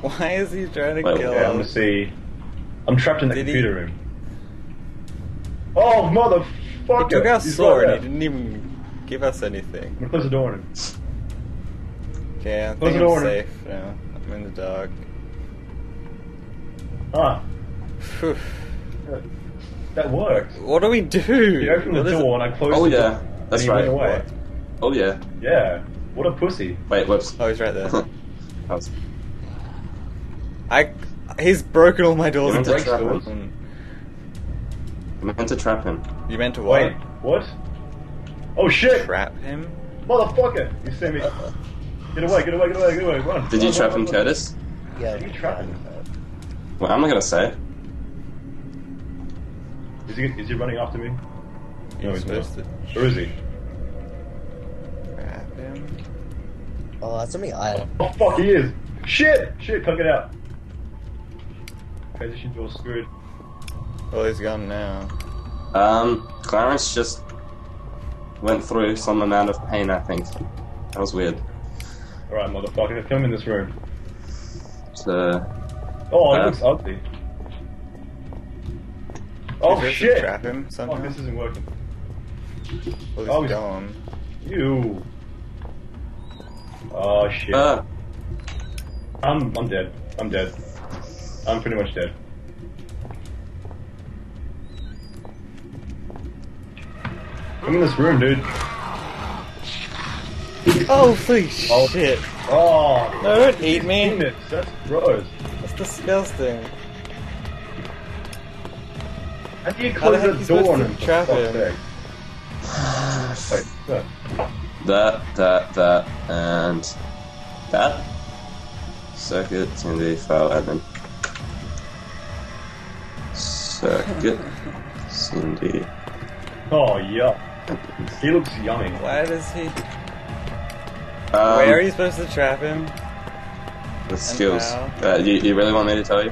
Why is he trying to Wait, kill okay, him? I'm gonna see. I'm trapped in the Did computer he... room. Oh, motherfucker! He took our sword and he didn't even give us anything. I'm gonna close the door on him. Okay, I think I'm safe now. I'm in the dark. Ah. Phew. That worked. What do we do? You open the what door and I close oh, the yeah. door. Oh yeah, that's right. Away. Oh yeah. Yeah. What a pussy. Wait, whoops. Oh, he's right there. was... I. He's broken all my doors. You meant to trap doors. him. You meant to trap him. You meant to what? Wait, what? Oh shit! Trap him? Motherfucker! You sent me. Get away! Get away! Get away! Get away! Run! Did you trap him, Curtis? Yeah. Did you trap him? Well, I'm not gonna say. Is he, is he running after me? He's no, he's supposed not. To. Where is he? Grab him. Oh, that's something I. Oh fuck, he is! Shit! Shit, can't get out. Transition door screwed. Well, he's gone now. Um, Clarence just went through some amount of pain, I think. That was weird. Alright, motherfucker, come in this room. So. Oh, that uh, looks ugly. Oh shit! Trap him somehow? Oh, this isn't working. Well, he's oh, gone. You. Oh shit. Uh. I'm I'm dead. I'm dead. I'm pretty much dead. I'm in this room, dude. Oh please! Oh shit! Oh no! Don't eat me. Minutes. That's gross. That's disgusting. How do you close the door on him? Trap him. Wait, that, that, that, and that. Circuit in the file admin. Circuit in the. Oh yeah. He looks yummy. Why does he? Um, Where are you supposed to trap him? The skills. Uh, you, you really want me to tell you?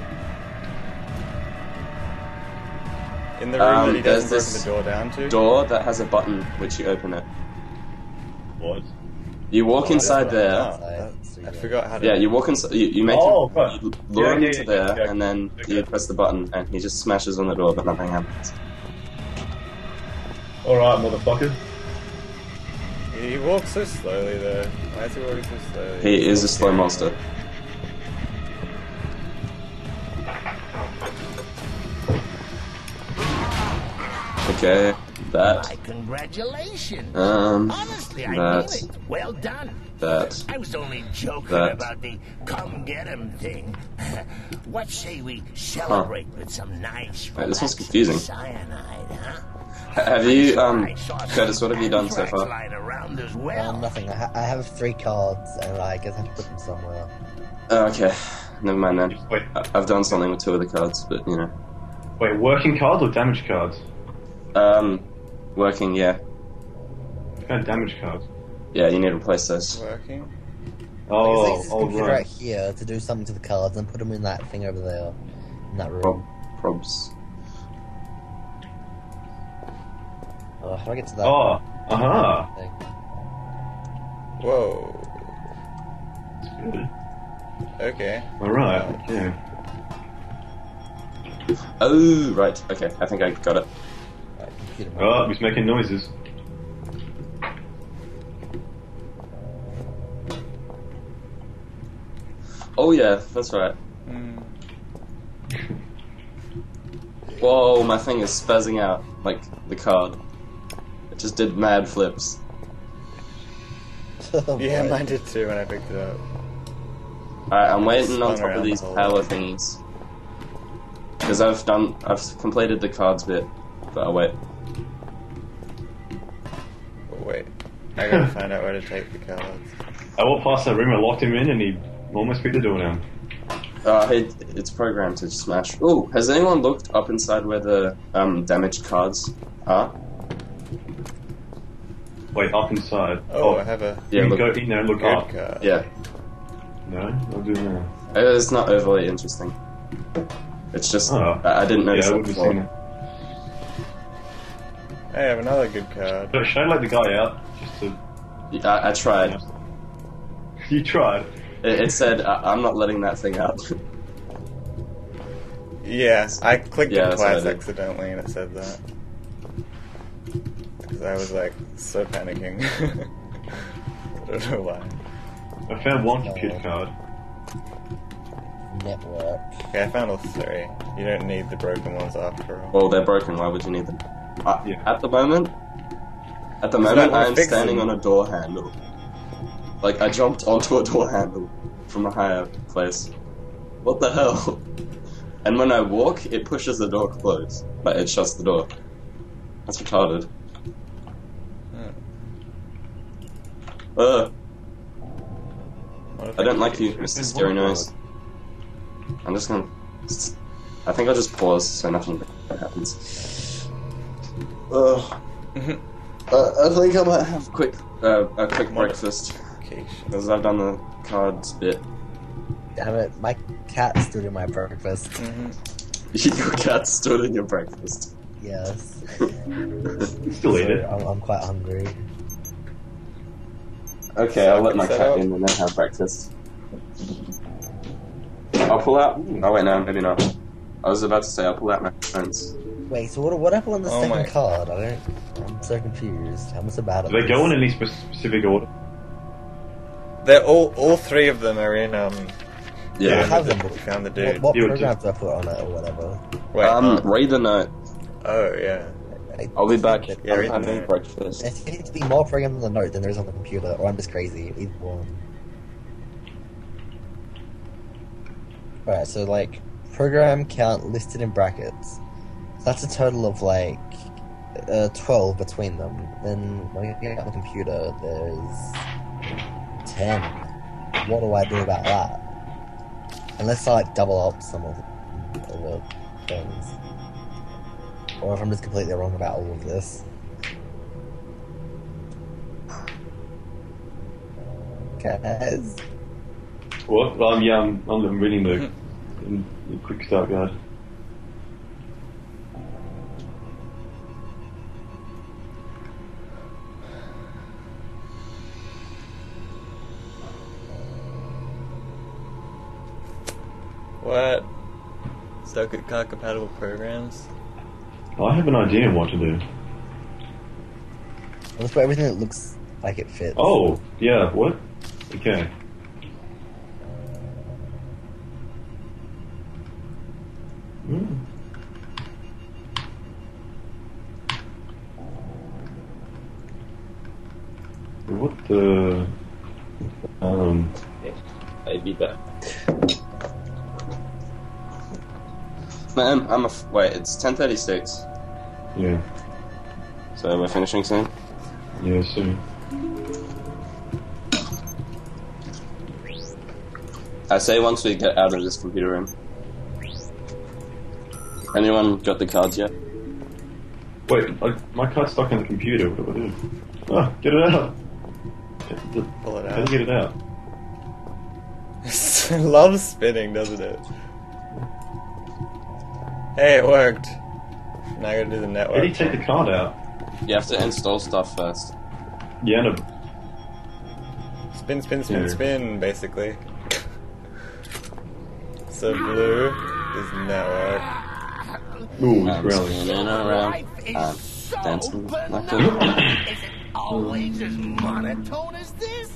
In the room um, that he doesn't break the door down to? Door that has a button which you open it. What? You walk oh, inside there. Oh, I forgot how to. Yeah, you walk inside. You, you make oh, him, you lure yeah, him yeah, into yeah, there, yeah, yeah. and then okay. you press the button, and he just smashes on the door, but nothing happens. Alright, motherfucker. He walks so slowly there. Why is he walking so slowly? He, he is a slow monster. Okay, that. My congratulations. Um, Honestly, I that. Mean it. Well done. That. I was only joking that. About the come get 'em thing. What say we celebrate huh. with some nice right, this one's confusing. Cyanide, huh? Have you, um, Curtis, what have you done so far? Well, nothing. I, ha I have three cards, and I guess I have to put them somewhere. Oh, okay. Never mind then. Wait. I've done something with two of the cards, but, you know. Wait, working cards or damage cards? Um, working, yeah. What kind of damage cards? Yeah, you need to replace those. Working? Oh, like, all right. right here to do something to the cards and put them in that thing over there, in that room. Prob probs. Oh, how do I get to that? Oh, uh huh. Thing? Whoa. Okay. Alright, um, yeah. Oh, right, okay, I think I got it. Right, oh, he's making noises. Oh, yeah, that's right. Mm. Whoa, my thing is spazzing out, like the card. It just did mad flips. Oh, yeah, mine did too when I picked it up. Alright, I'm waiting on top of these the power thing. thingies. Because I've done, I've completed the cards bit, but I'll wait. Oh, wait, I gotta find out where to take the cards. I walked past that room, I locked him in, and he almost beat the door down. Uh, it, it's programmed to smash. Ooh, has anyone looked up inside where the um, damaged cards are? Wait, up inside. Oh, oh, I have a... Yeah, you can go in there and look up. Card. Yeah. No? I'll do that. It's not overly interesting. It's just... Oh. I, I didn't notice yeah, it before. It. Hey, I have another good card. But should I let the guy out? Just to... Yeah, I, I tried. You tried? It, it said, I, I'm not letting that thing out. Yeah, I clicked yeah, it twice accidentally and it said that. I was like so panicking. I don't know why. I found one computer card. Network. Okay, I found all three. You don't need the broken ones after all. Well, they're broken. Why would you need them? Uh, yeah. At the moment, at the moment, I am standing them. on a door handle. Like I jumped onto a door handle from a higher place. What the hell? And when I walk, it pushes the door closed. Like it shuts the door. That's retarded. Uh, I don't like you, Mister Scary Noise. I'm just gonna... I think I'll just pause so nothing happens. Uh, uh, I think I might have a quick, uh, a quick breakfast. Because I've done the cards bit. Damn it, my cat stood in my breakfast. Mm-hmm. Your cat stood in your breakfast? Yes. Still eat it. I'm, I'm quite hungry. Okay, so I'll let my cat out. in and then have breakfast. I'll pull out... Oh wait, no, maybe not. I was about to say I'll pull out my friends. Wait, so what, what happened on the oh second my... card? I don't... I'm so confused. How much about it? Do they go in any specific order? They're all... All three of them are in, um... Yeah. yeah I have them. We found the dude. What, what program did I put on it or whatever? Wait, um, um, read the note. Oh, yeah. I'll be back. Yeah, I'm having there. breakfast. There's going to be more programs on the note than there is on the computer, or I'm just crazy. Either one. Right, so like, program count listed in brackets. So that's a total of like uh, twelve between them. Then when you get on the computer, there's ten. What do I do about that? Unless I like double up some of the things. Or if I'm just completely wrong about all of this. Guys. What? Well, um, yeah, I'm, I'm reading the, in, the quick start guide. What? Still good card compatible programs? I have an idea of what to do. Let's put everything that looks like it fits. Oh, yeah, what? Okay. Mm. Um, I'll be back. Man, I'm a f- wait. It's ten thirty-six. Yeah. So we're finishing soon. Yeah, soon. I say once we get out of this computer room. Anyone got the cards yet? Wait, I, my card's stuck in the computer. What do I do? Oh, get it out. Get the, Pull it out. How do you get it out? It loves spinning, doesn't it? Hey, it worked. Now I gotta do the network. How do you take the card out? You have to install stuff first. Yeah, no. Spin, spin, spin, yeah. spin, basically. So blue is network. Ooh, it's really spinning around. Um, so dancing like that. Is it always as monotone as this?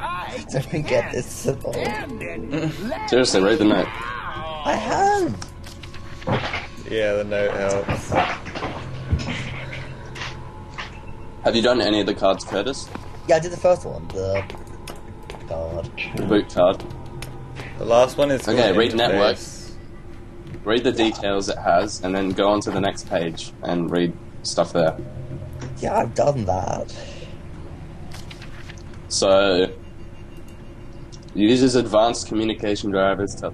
I didn't get this simple. Seriously, read the note. I have. Yeah, the note helps. Have you done any of the cards, Curtis? Yeah, I did the first one. The card. The boot card. The last one is... Okay, read network. Read the details it has, and then go on to the next page and read stuff there. Yeah, I've done that. So... uses advanced communication drivers to...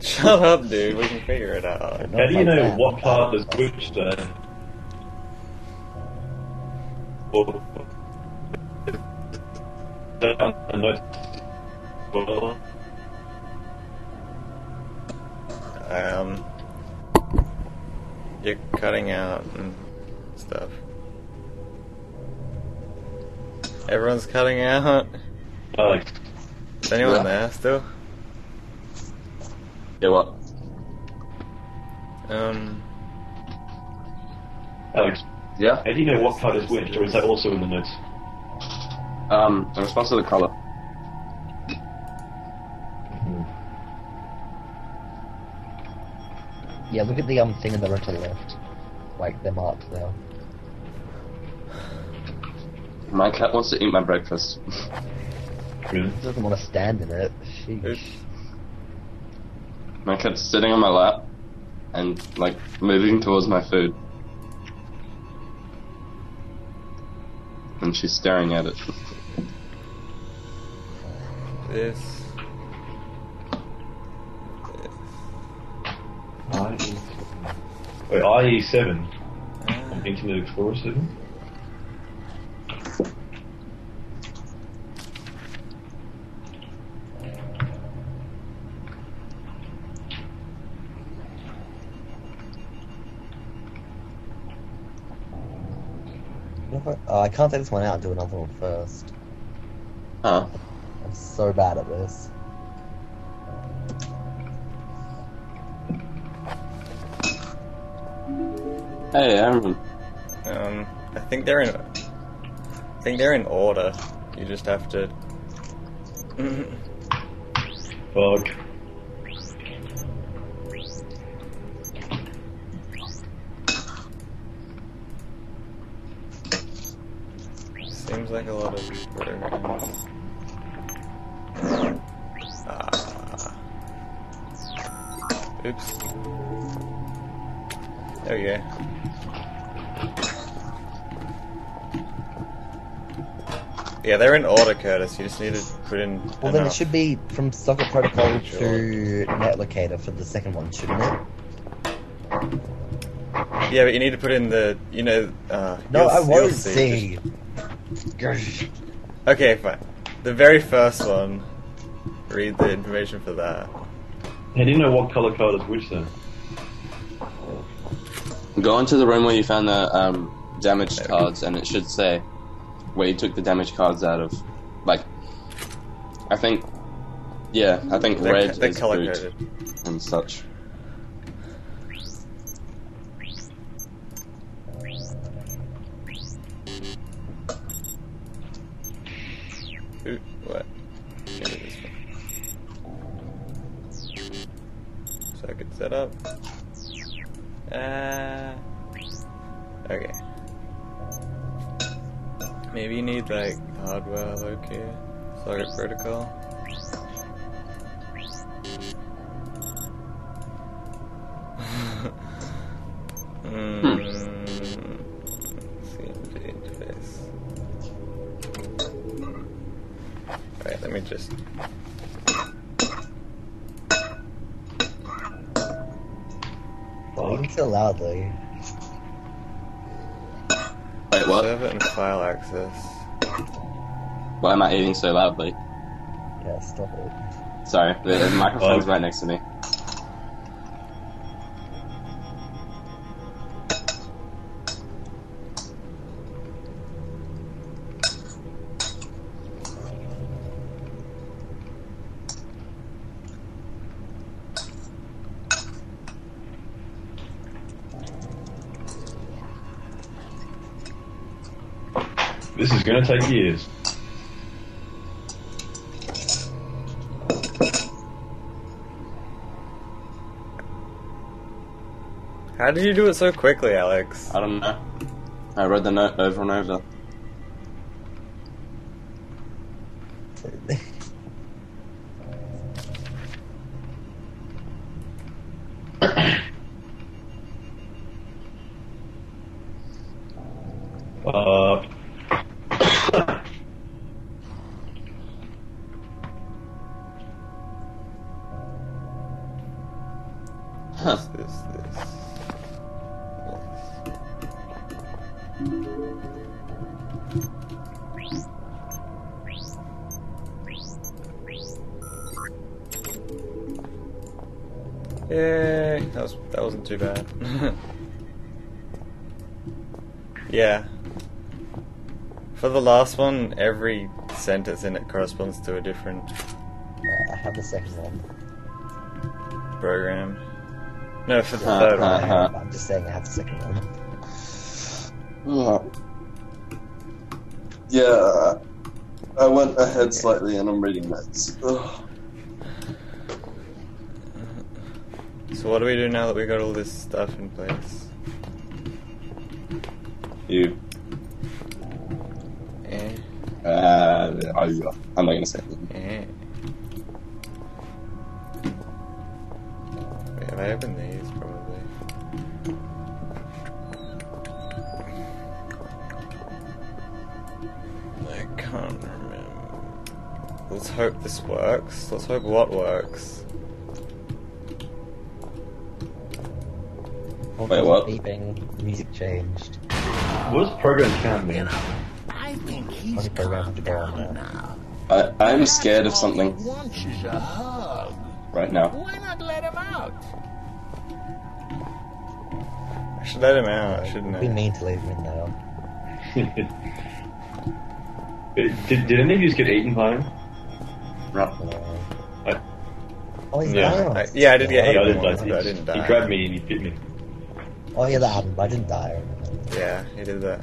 Shut up, dude. We can figure it out. How do you know what part is which then? Um, you're cutting out and stuff. Everyone's cutting out. Alex. Is anyone yeah. there still? Yeah, what? Um... Alex. Yeah? How do you know what part is which, or is that also in the notes? Um, in response to the colour. Mm-hmm. Yeah, look at the um thing in the right to the left. Like, they're marked there. My cat wants to eat my breakfast. Really? She doesn't want to stand in it. Sheesh. My cat's sitting on my lap and, like, moving towards my food. And she's staring at it. This. I E seven. Wait, I E seven? Uh, Internet Explorer seven? Uh, I can't take this one out and do another one first. Huh. I'm so bad at this. Hey, Aaron. Um, I think they're in... I think they're in order. You just have to... Fuck. Seems like a lot of programs. Ah. Oops. There we go. Yeah, they're in order, Curtis. You just need to put in. Well, enough. Then it should be from socket protocol sure. to netlocator for the second one, shouldn't it? Yeah, but you need to put in the, you know. Uh, no, I won't see. see. Okay, fine. The very first one, read the information for that. How do you know what colour card is which, though? Go into the room where you found the um, damaged cards, and it should say where you took the damaged cards out of. Like, I think, yeah, I think they're, red they're is boot and such. Ooh, what? So I could set up. Uh, okay. Maybe you need like hardware locator. Target vertical. Loudly. Wait, what? Server and file access. Why am I eating so loudly? Yeah, stop it. Sorry, the, the microphone's right next to me. This is gonna take years. How did you do it so quickly, Alex? I don't know. I read the note over and over. uh... Yay! That was that wasn't too bad. Yeah. For the last one, every sentence in it corresponds to a different. Uh, I have the second one. Program. No, for the uh, third uh, one. Uh, I'm just saying I have the second one. Yeah, I went ahead slightly, and I'm reading notes. Ugh. So what do we do now that we got all this stuff in place? You. Eh. Uh, I'm not gonna say anything. Eh. Wait, have I opened these? Probably. I can't remember. Let's hope this works. Let's hope what works. Wait, what? Beeping. Music changed. What's program count mean? I think he's calmed down now. I I'm scared of something. Right now. Why not let him out? I should let him out, shouldn't I? We need to leave him now. Did did any of you just get eaten by him? No. I, oh, he's no. I, yeah, I did get yeah, eaten. I didn't, I didn't die. He grabbed me and he bit me. Oh yeah, that happened, but I didn't die. Yeah, he did that.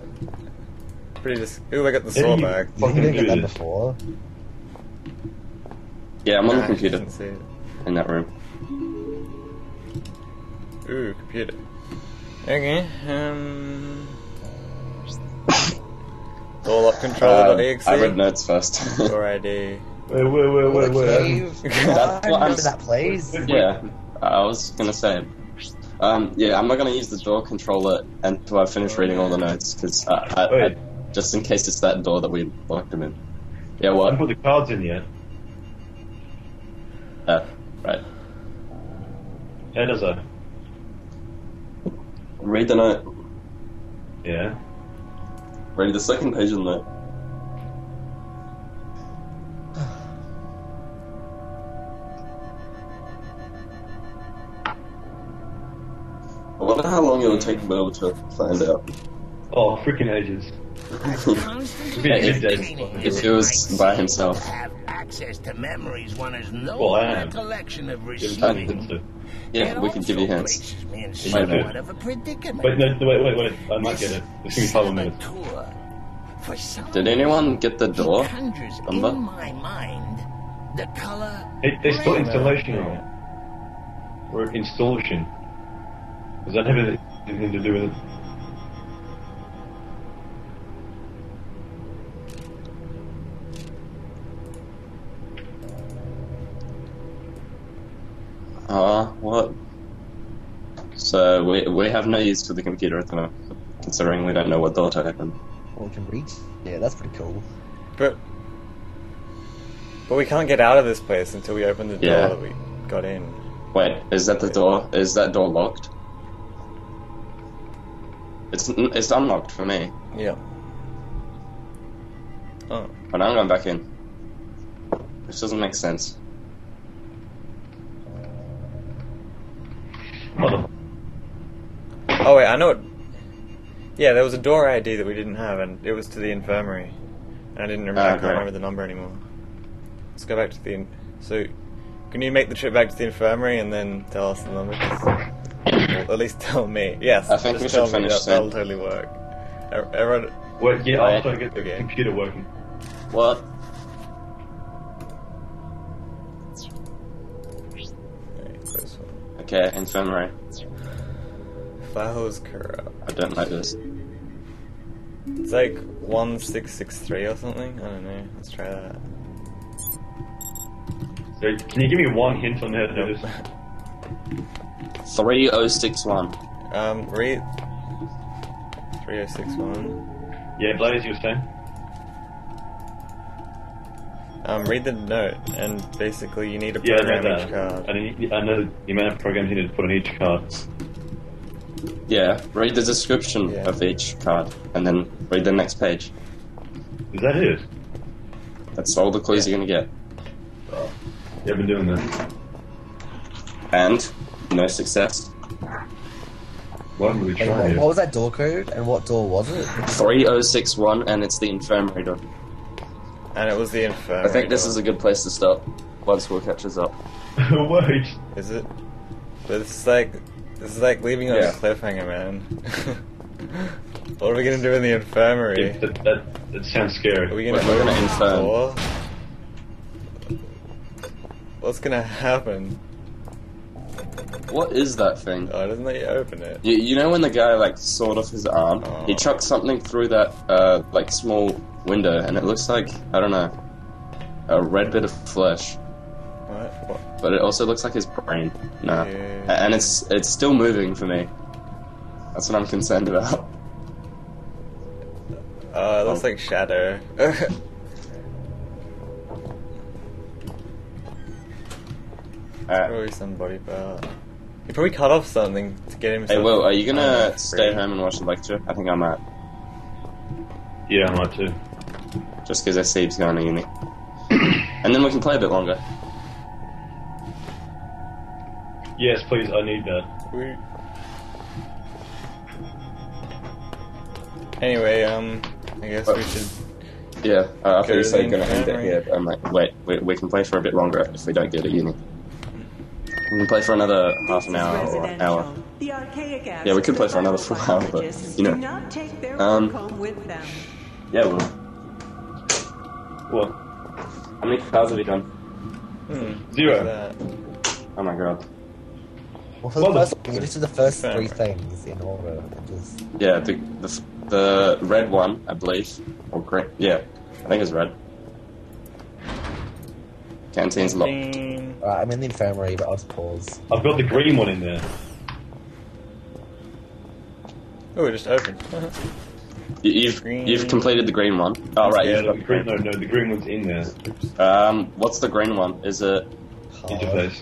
Pretty just. Ooh, I got the sword back. You didn't get that before. Yeah, I'm on nah, the computer. See it. In that room. Ooh, computer. Okay, um. All up controller dot E X E. Um, I read notes first. Door I D. Wait, wait, wait, wait, wait. That's what I'm. That plays? Yeah, I was gonna say. Um, yeah, I'm not going to use the door controller until I finish reading all the notes, because uh, I, I, just in case it's that door that we locked him in. Yeah, what? I haven't put the cards in yet. Uh, right. How does I? Read the note. Yeah. Read the second page of the note. How long it would take Will to find out? Oh, freaking ages. If he was by himself. Have access to memories one has no well, I am. Of yeah, we can give you hints. It might be. Wait, no, wait, wait, wait. I might get it. It's going to be five minutes. Did anyone get the door number? It, it's still installation wrong. Or installation. Does that have anything to do with it? Ah, uh, what? So we we have no use for the computer at the moment, considering we don't know what data happened. Well, we can read. Yeah, that's pretty cool. But but we can't get out of this place until we open the door yeah. that we got in. Wait, is that the door? Is that door locked? It's it's unlocked for me. Yeah. Oh. But I'm going back in. This doesn't make sense. What? Oh wait, I know it. Yeah, there was a door I D that we didn't have, and it was to the infirmary. And I didn't remember. Uh, I can't remember the number anymore. Let's go back to the. In so, can you make the trip back to the infirmary and then tell us the number? Well, at least tell me. Yes. I think just we should tell finish that. That'll totally work. Everyone. Well, yeah, I'll try to get the okay. computer working. What? Okay, infirmary. Flaho's corrupt. I don't like this. It's like one six six three or something? I don't know. Let's try that. So, can you give me one hint on that notice? three oh six one. Um, read. three oh six one. Yeah, Blaze, you were saying? Um, read the note, and basically you need to program yeah, each card. And I know the amount of programs you need to put on each card. Yeah, read the description yeah. of each card, and then read the next page. Is that it? That's all the clues yeah. you're gonna get. Oh, yeah, I've been doing that. And no success. Well, I'm really trying. What was that door code, and what door was it? three oh six one, and it's the infirmary door. And it was the infirmary. I think this door. Is a good place to stop. Once Will catches up. Wait. Is it? But it's like it's like leaving on yeah. a cliffhanger, man. What are we gonna do in the infirmary? Yeah, that, that, that sounds scary. Are we gonna open an infirmary? What's gonna happen? What is that thing? Oh, doesn't let you open it. You, you know when the guy like sawed off his arm? Oh. He chucked something through that uh, like small window, and it looks like I don't know, a red bit of flesh. What? What? But it also looks like his brain. No, yeah. And it's it's still moving for me. That's what I'm concerned about. Uh, it looks like shadow. It's probably somebody, but he probably cut off something to get him. Hey, Will, are you gonna stay home and watch the lecture? I think I might. Yeah, I might too. Just because I see he's going to uni, and then we can play a bit longer. Yes, please. I need that. We... Anyway, um, I guess oh. we should. Yeah, uh, I think he's gonna end it here. But I'm like, wait, we, we can play for a bit longer if we don't get a uni. We can play for another half an hour or an hour. Yeah, we could play for another full hour, but, you know. Um, yeah, well. What? How many cars have we done? Hmm, Zero. Oh my god. Well, for the first, you listed the first three things in order. Just... Yeah, the, the the red one, I believe. Or green. Yeah, I think it's red. Canteen's locked. Alright, I'm in the infirmary, but I'll just pause. I've got the green one in there. Oh, it just opened. you, you've green. You've completed the green one. Oh, right. Yeah, no, the green, no, no, the green one's in there. Oops. Um, what's the green one? Is it Hard. interface?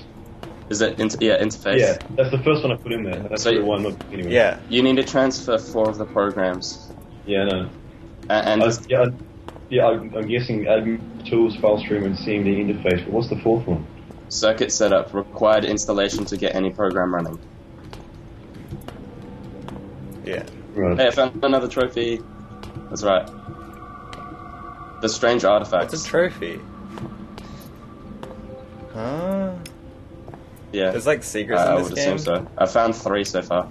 Is it inter yeah interface? Yeah, that's the first one I put in there. That's so the you, one. Not anyway. Yeah, you need to transfer four of the programs. Yeah, no. Uh, and I was, yeah. I, Yeah, I'm, I'm guessing admin tools, file stream, and C M D interface, but what's the fourth one? Circuit setup. Required installation to get any program running. Yeah. Right. Hey, I found another trophy. That's right. The strange artifacts. It's a trophy. Huh? Yeah. There's like secrets uh, in this game? I would assume so. I found three so far.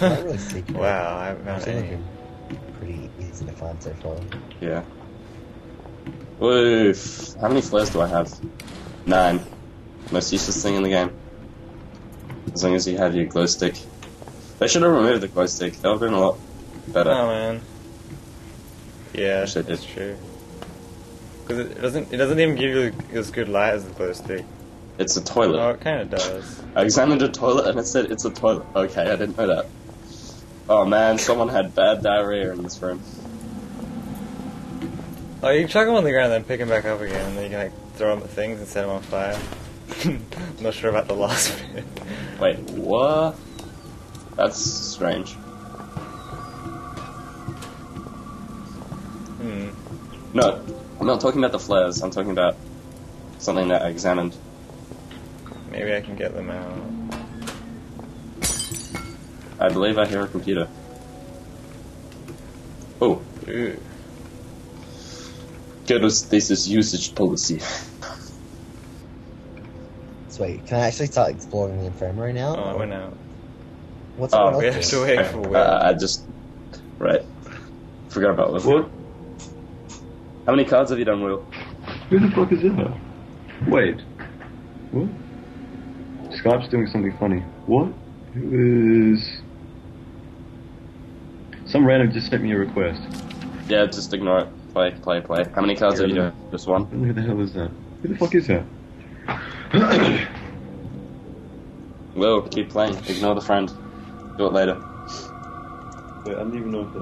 Not really secret. Wow, I haven't found any. Pretty easy to find so far. Yeah. Woof. How many flares do I have? Nine. Most useless thing in the game. As long as you have your glow stick. They should have removed the glow stick. That would have been a lot better. Oh man. Yeah, that's true. Because it doesn't, it doesn't even give you as good light as the glow stick. It's a toilet. Oh, it kind of does. I examined a toilet and it said it's a toilet. Okay, I didn't know that. Oh man, someone had bad diarrhea in this room. Oh, you chuck them on the ground and then pick them back up again, and then you can like throw them at things and set them on fire. I'm not sure about the last bit. Wait, what? That's strange. Hmm. No, I'm not talking about the flares, I'm talking about something that I examined. Maybe I can get them out. I believe I hear a computer. Oh. Ooh. Curtis, this is usage policy. Sweet. Can I actually start exploring the infirmary now? Oh, I went out. What's going on? We have to wait for Will. Uh, I just... Right. Forgot about Will. What? How many cards have you done, Will? Who the fuck is in there? Wait. What? Skype's doing something funny. What? Who is... Some random just sent me a request. Yeah, just ignore it. Play, play, play. How many cards have you done? Just one? Who the hell is that? Who the fuck is that? Will, keep playing. Ignore the friend. Do it later. Wait, I don't even know if they...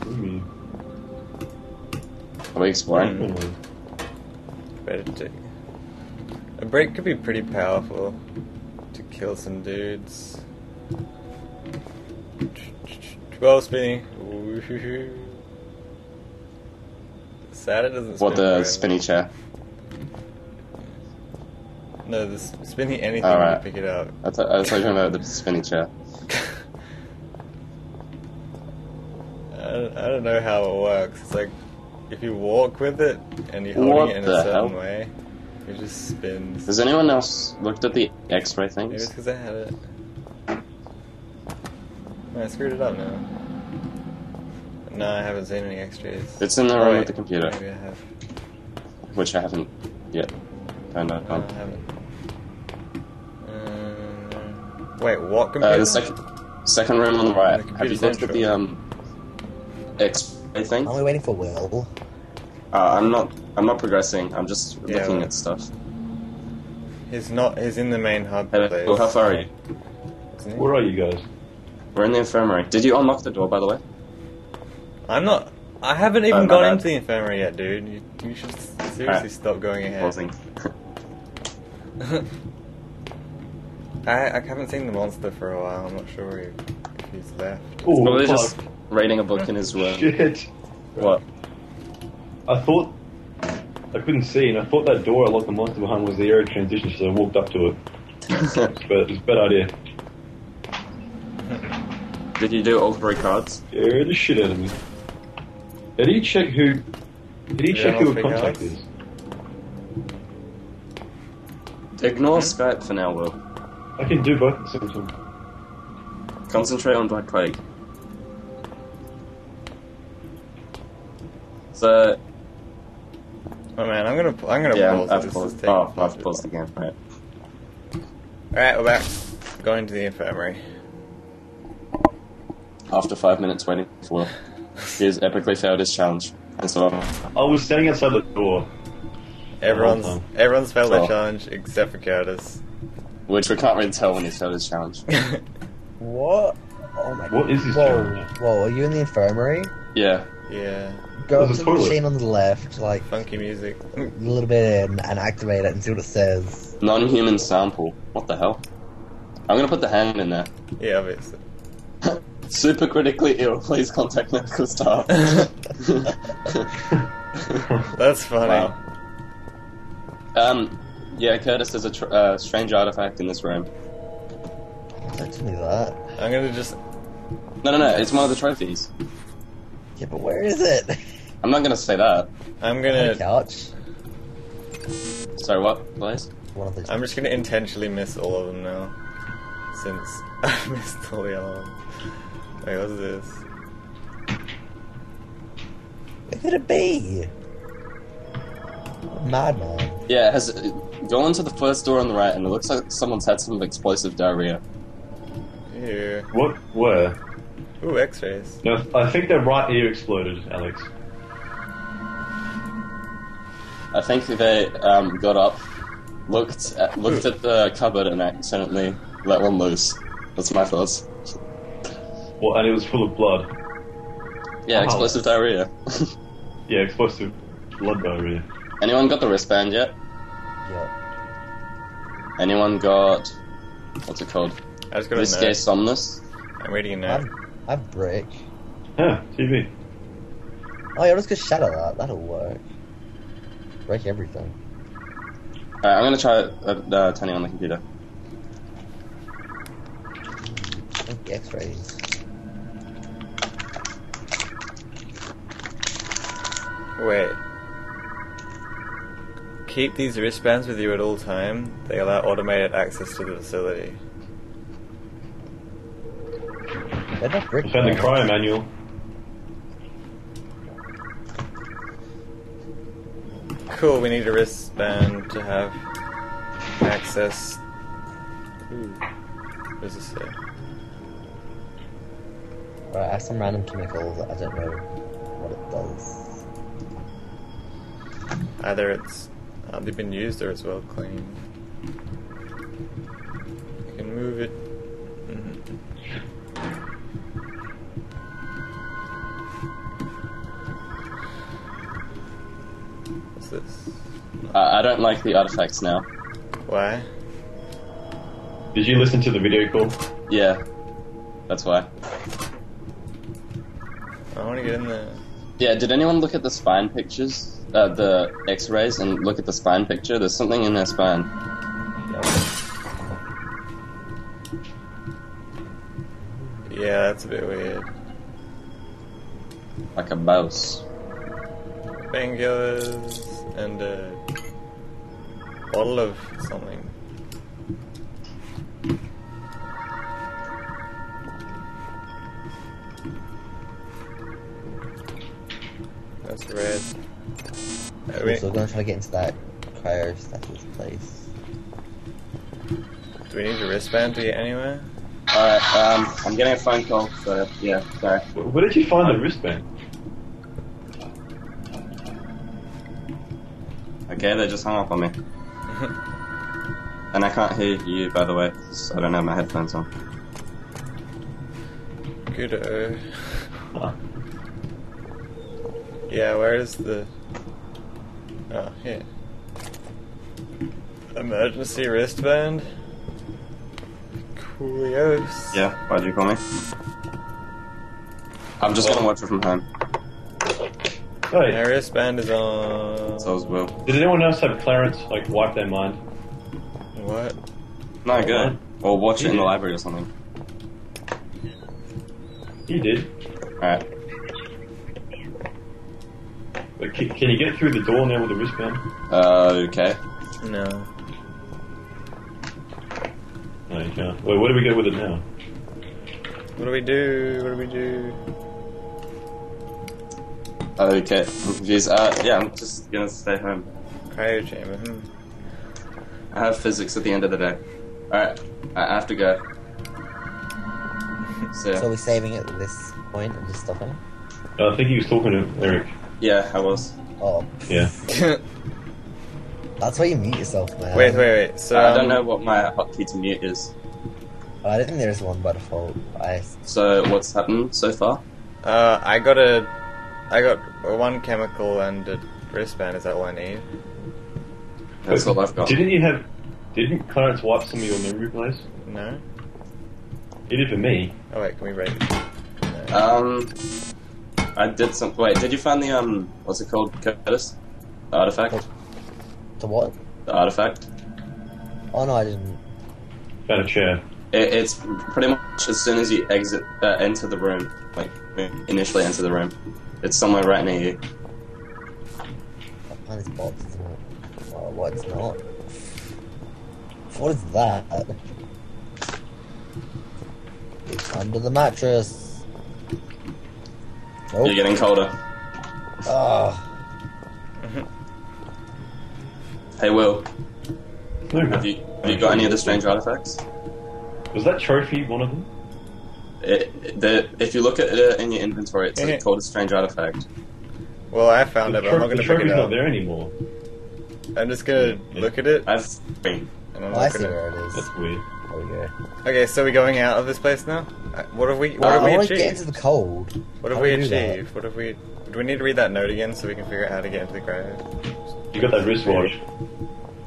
What do you mean? Are we exploring? Mm-hmm. Better take... A break could be pretty powerful. To kill some dudes. twelve spinny. Sad it doesn't spin. What, the spinny chair? No, the spinny anything when right. You pick it up. I, I was talking about the spinny chair. I, don't, I don't know how it works. It's like, if you walk with it, and you're holding what it in a certain hell? way, it just spins. Has anyone else looked at the x-ray things? Maybe it's because I had it. No, I screwed it up now. No, I haven't seen any x-rays. It's in the room with the computer. Maybe I have. Which I haven't yet. No, no, no, I haven't. Um, wait, what computer? Uh, the second, second room on the right. The have you looked at the um, X-ray thing? Are we waiting for Will? Uh, I'm not. I'm not progressing. I'm just yeah, looking well, at stuff. He's not. He's in the main hub. Hey, well, how far are you? Where are you guys? We're in the infirmary. Did you unlock the door, by the way? I'm not. I haven't even oh, gone bad. into the infirmary yet, dude. You, you should seriously right. stop going ahead. I I haven't seen the monster for a while. I'm not sure if, if he's left. Ooh, probably fuck. just reading a book in his room. Shit. What? I thought I couldn't see, and I thought that door I locked the monster behind was the area transition, so I walked up to it. But it's a bad idea. Did you do all three cards? Yeah, the shit out of me. Did he check who... Did he yeah, check who a contact is? Ignore mm-hmm. Skype for now, Will. I can do both at the same time. Concentrate on Black Plague. So... Oh man, I'm gonna... I'm gonna yeah, pause I've this. Paused. Oh, I've paused again, right. Alright, we're back. Going to the infirmary. After five minutes waiting for him, he has epically failed his challenge. And so I was standing outside the door. Everyone's oh, everyone's failed oh. their challenge except for Curtis. Which we can't really tell when he's failed his challenge. What? Oh my god. What is his Whoa. challenge? Whoa, are you in the infirmary? Yeah. Yeah. Go up to the machine on the left, like funky music. A little bit in and activate it and see what it says. Non human sample. What the hell? I'm gonna put the hand in there. Yeah, obviously. Super critically ill, please contact medical staff. That's funny. Wow. Um, yeah, Curtis, there's a tr uh, strange artifact in this room. Don't do that. I'm gonna just... No, no, no, it's one of the trophies. Yeah, but where is it? I'm not gonna say that. I'm gonna... On the couch? Sorry, what, please? One of the I'm just gonna intentionally miss all of them now. Since I missed all the other ones. Wait, what's this? Where could it be? Madman. Yeah, it has go into the first door on the right, and it looks like someone's had some explosive diarrhea. Yeah. What? Where? Ooh, X-rays. No, I think their right ear exploded, Alex. I think they um, got up looked at, looked at the cupboard and accidentally let one loose. That's my thoughts. Well, and it was full of blood. Yeah, oh, explosive diarrhea. Yeah, explosive blood diarrhea. Anyone got the wristband yet? Yeah. Anyone got... what's it called? I was going to know. Risque Somnus? I'm reading a note. I have Brick. Huh, T V. Oh yeah, let's just shatter that. That'll work. Break everything. Alright, I'm going to try uh, uh, turning on the computer. X-rays. Wait. Keep these wristbands with you at all times. They allow automated access to the facility. They're not brick. Defend the crime manual. Cool, we need a wristband to have access. Ooh. What does this say? Right, I have some random chemical that I don't know what it does. Either it's hardly been used or it's well cleaned. You can move it. Mm-hmm. What's this? Uh, I don't like the artifacts now. Why? Did you listen to the video call? Yeah, that's why. I want to get in there. Yeah, did anyone look at the spine pictures? Uh, the x-rays and look at the spine picture? There's something in their spine. Yeah, that's a bit weird. Like a mouse. Fingers and a bottle of something. That's red. I mean, so we're gonna try to get into that cryostasis place. Do we need a wristband to get anywhere? Alright, um, I'm getting a phone call, so yeah, sorry. Where did you find the wristband? Okay, they just hung up on me. And I can't hear you, by the way, because I don't have my headphones on. Good-o. Huh. Yeah, where is the... oh, here. Emergency wristband? Coolios. Yeah, why'd you call me? I'm just well, gonna watch it from home. Hey. My wristband is on... so is Will. Did anyone else have Clarence, like, wipe their mind? What? No, good. Mind? Or watch he it in did. the library or something. You did. Alright. Wait, can, can you get through the door now with the wristband? Uh, okay. No. No, you can't. Wait, where do we go with it now? What do we do? What do we do? Okay. Jeez, uh, yeah, I'm just gonna stay home. Cryo chamber, hmm. I have physics at the end of the day. Alright, I have to go. So, so are we saving it at this point and just stopping it? No, I think he was talking to Eric. Yeah, I was. Oh. Yeah. That's why you mute yourself, man. Wait, wait, wait. So um, I don't know what my hotkey to mute is. I don't think there is one by default. I... So what's happened so far? Uh, I got a, I got one chemical and a wristband. Is that all I need? That's all I've got. Didn't you have? Didn't Clarence wipe some of your memory place? No. He did for me. Oh wait, can we rate? No. Um. I did some. Wait, did you find the um? What's it called, Curtis? The artifact. The what? The artifact. Oh no, I didn't. Found a chair. It, it's pretty much as soon as you exit, uh, enter the room, like initially enter the room. It's somewhere right near you. That is box, isn't it? Oh, what it's not? What is that? It's under the mattress. Oh. You're getting colder. Oh. Hey, Will. Okay. Have you, have you got any of the strange artifacts? Was that trophy one of them? It, the, if you look at it in your inventory, it's like called a strange artifact. Well, I found it, but I'm not going to pick it up. The trophy's not there anymore. I'm just gonna yeah. look at it. That's weird. And I'm not gonna where it is. That's weird. Okay. Okay, so we're going out of this place now? What have we, what uh, have we I achieved? I want to get into the cold. What have How we achieved? What have we... Do we need to read that note again so we can figure out how to get into the grave? You got that wristwatch.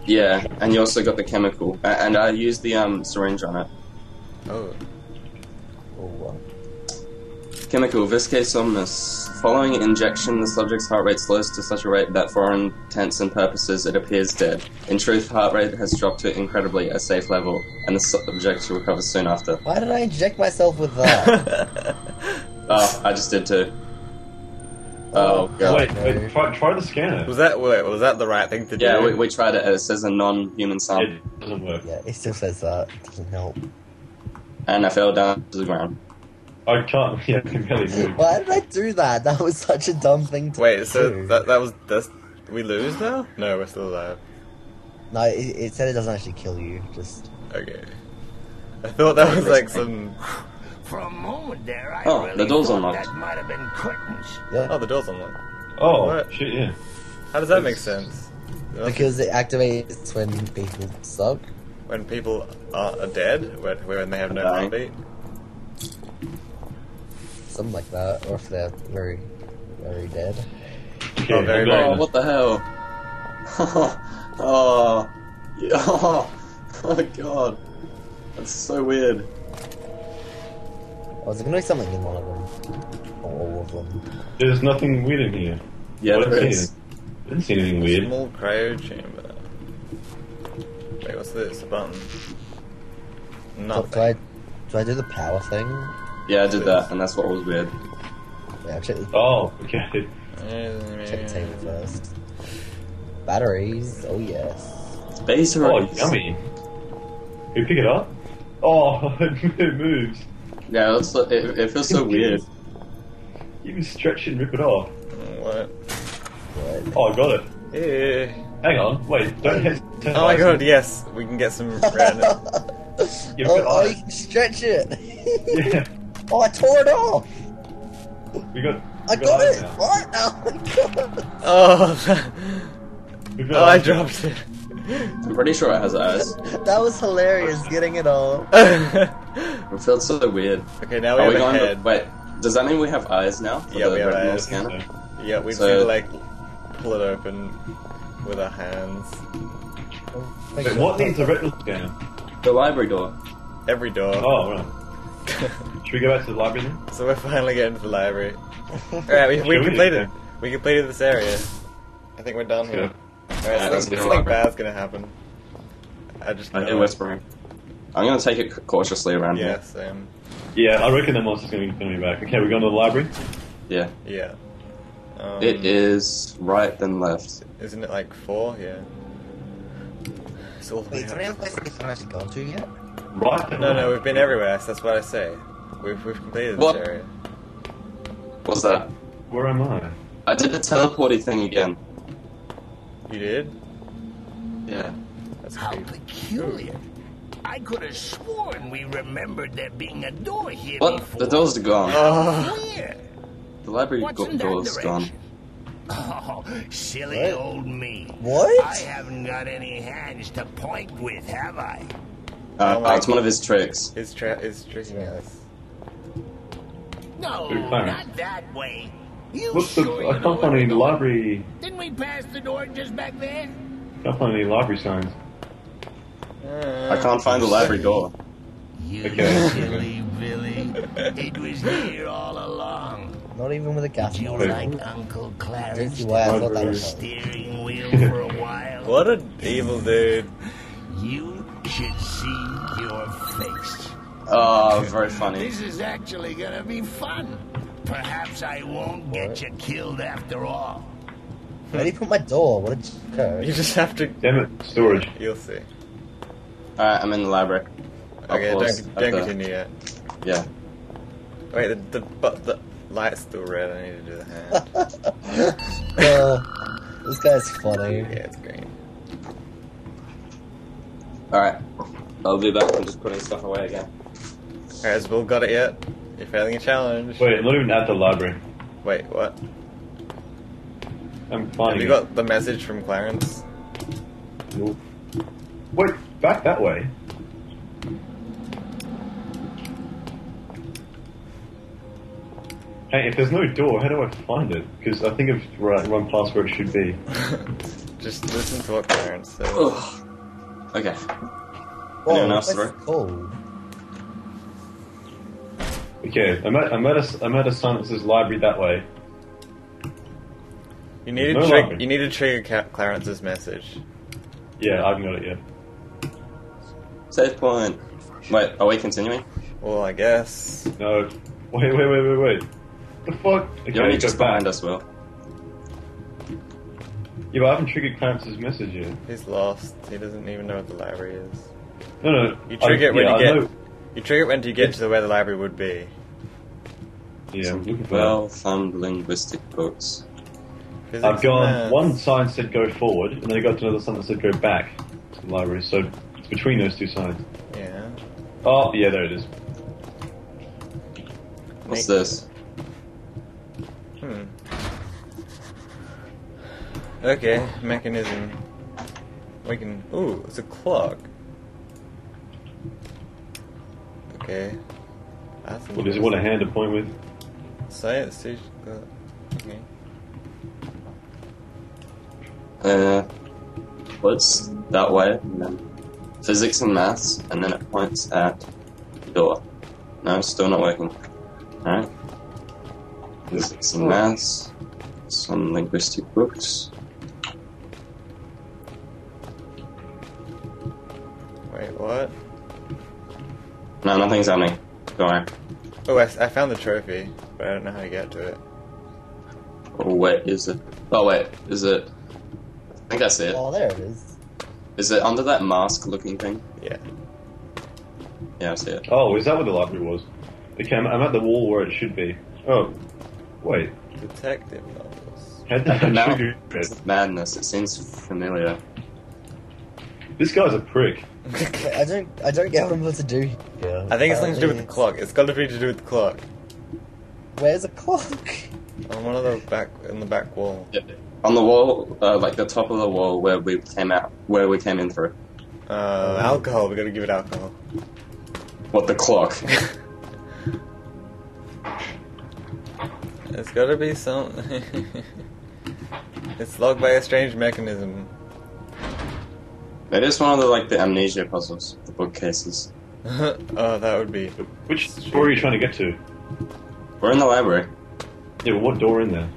Yeah, and you also got the chemical. Uh, and I used the um syringe on it. Oh. Oh, wow. Chemical, viscae somnus. Following injection, the subject's heart rate slows to such a rate that for all intents and purposes it appears dead. In truth, heart rate has dropped to incredibly a safe level, and the subject recovers soon after. Why did I inject myself with that? Oh, I just did too. Oh, God. Wait, wait, try, try the scanner. Was that wait, was that the right thing to do? Yeah, we, we tried it. It says a non-human sample. It doesn't work. Yeah, it still says that. It doesn't help. And I fell down to the ground. I can't. Yeah, I can barely move. Why did I do that? That was such a dumb thing to wait, do. Wait, so that, that was... That's, we lose now? No, we're still alive. No, it, it said it doesn't actually kill you. Just... Okay. I thought that was like some... For a moment there, I oh, really the door's unlocked. That might have been curtains. Yeah. Oh, the door's unlocked. Oh, what? Shit, yeah. How does that it's, make sense? Because it activates when people suck. When people are, are dead? When, when they have no heartbeat? Something like that, or if they're very, very dead. Okay, oh, very, very oh, what the hell? oh, oh, oh, oh, God. That's so weird. Oh, there's gonna be something in one of them. Or all of them. There's nothing weird in here. Yeah, what there is. I didn't see anything weird. Small cryo chamber. Wait, what's this? A button. Nothing. Do I, do I do the power thing? Yeah, I did that, and that's what was weird. Yeah, check the oh, okay. Check the table first. Batteries, oh yes. It's baser. Oh, yummy. Can you pick it up? Oh, it moves. Yeah, it, so, it, it feels so weird. You can stretch it and rip it off. What? What? Oh, I got it. Yeah. Hang on, wait, don't hesitate. Oh my god, yes, we can get some random. Oh, oh, you can stretch it! Yeah. Oh, I tore it off! We got... We I got, got it! Now. What? Oh my god! Oh, oh I dropped it. I'm pretty sure it has eyes. That was hilarious, getting it all. It felt so weird. Okay, now we Are have we a head. To, wait, does that mean we have eyes now? For yeah, the we have eyes. Scanner? Yeah, we so, just like, pull it open with our hands. Wait, so what needs a retinal scanner? The library door. Every door. Oh, right. Should we go back to the library then? So we're finally getting to the library. Alright, we, we completed. We completed this area. I think we're done let's here. Alright, yeah, so something library. bad's gonna happen. I just know. I hear whispering. I'm gonna take it cautiously around yeah, here. Yeah, same. Yeah, I reckon the monster's gonna be back. Okay, we're going to the library? Yeah. Yeah. Um, it is right then left. Isn't it like four? Yeah. It's all the way up. To yet? Right. No, no, we've been everywhere, so that's what I say. We've, we've completed this what? area. What's that? Where am I? I did the teleporty thing again. You did? Yeah. That's How creepy. peculiar. Ooh. I could have sworn we remembered there being a door here What? Before. The door's gone. Oh. Yeah. The library got door's gone. Oh, silly what? old me. What? I haven't got any hands to point with, have I? Uh, oh, oh, it's God. one of his tricks. His trick is tricking us. No, not that way. You What's sure the, I can't find any library. Didn't we pass the door just back there? Can't find any library signs. Uh, I can't find the library door. You okay. silly Billy. It was here all along. Not even with a gas. Do you like Uncle Clarence? Wow, I that steering wheel for a while. What an evil dude. You. Should see your face. Oh, very funny. This is actually gonna be fun. Perhaps I won't get what? you killed after all. Where do you put my door? What a code. You just have to. Damn it, storage. You'll see. Alright, I'm in the library. I'll okay, don't, don't continue the... yet. Yeah. Wait, the, the, but the light's still red. I need to do the hand. uh, this guy's funny. Yeah, it's green. Alright, I'll be back. I'm just putting stuff away again. Alright, has Will got it yet? You're failing a challenge. Wait, I'm not even at the library. Wait, what? I'm finding. Have you got the message from Clarence? Nope. Wait, back that way. Hey, if there's no door, how do I find it? Because I think I've run past where it should be. Just listen to what Clarence says. Ugh. Okay. Whoa, Anyone else, right? Cold. Okay, I'm at, I'm, at a, I'm at a sign that says library that way. You need, no to check, you need to check Clarence's message. Yeah, I haven't got it yet. Save point. Wait, are we continuing? Well, I guess. No. Wait, wait, wait, wait, wait. The fuck? Okay, you only just behind us, Will. Yeah, but I haven't triggered Clarence's message yet. He's lost. He doesn't even know what the library is. No, no. You trigger I, it when yeah, you get... Know. You trigger it when you get it's... to where the library would be. Yeah, I'm well-thumbed linguistic books. Physics I've gone... One sign said go forward, and then I got to another sign that said go back to the library, so it's between those two signs. Yeah. Oh, yeah, there it is. What's this? Hmm. Okay, mechanism. We can... Ooh, it's a clock. Okay. I think well, does it want a hand to point with? Science. Okay. Uh... What's that way? Physics and maths, and then it points at the door. No, it's still not working. Alright. Physics and maths. Some linguistic books. Wait, what? No, nothing's happening. Don't worry. Oh, I, I found the trophy, but I don't know how to get to it. Oh, wait, is it? Oh, wait, is it? I think that's it. Oh, there it is. Is it under that mask-looking thing? Yeah. Yeah, I see it. Oh, is that where the library was? Okay, I'm, I'm at the wall where it should be. Oh, wait. Detective novels. How did I trigger it? Madness. It seems familiar. This guy's a prick. I don't. I don't get what I'm supposed to do. Yeah, I think it's something to do with the clock. It's got to be to do with the clock. Where's the clock? On one of the back in the back wall. Yeah. On the wall, uh, like the top of the wall where we came out, where we came in through. Uh, mm. Alcohol. We gotta give it alcohol. What the clock? It's gotta be something. It's locked by a strange mechanism. It is one of the like the amnesia puzzles, the bookcases. Oh, that would be. Which door are you trying to get to? We're in the library. Yeah, but what door in there?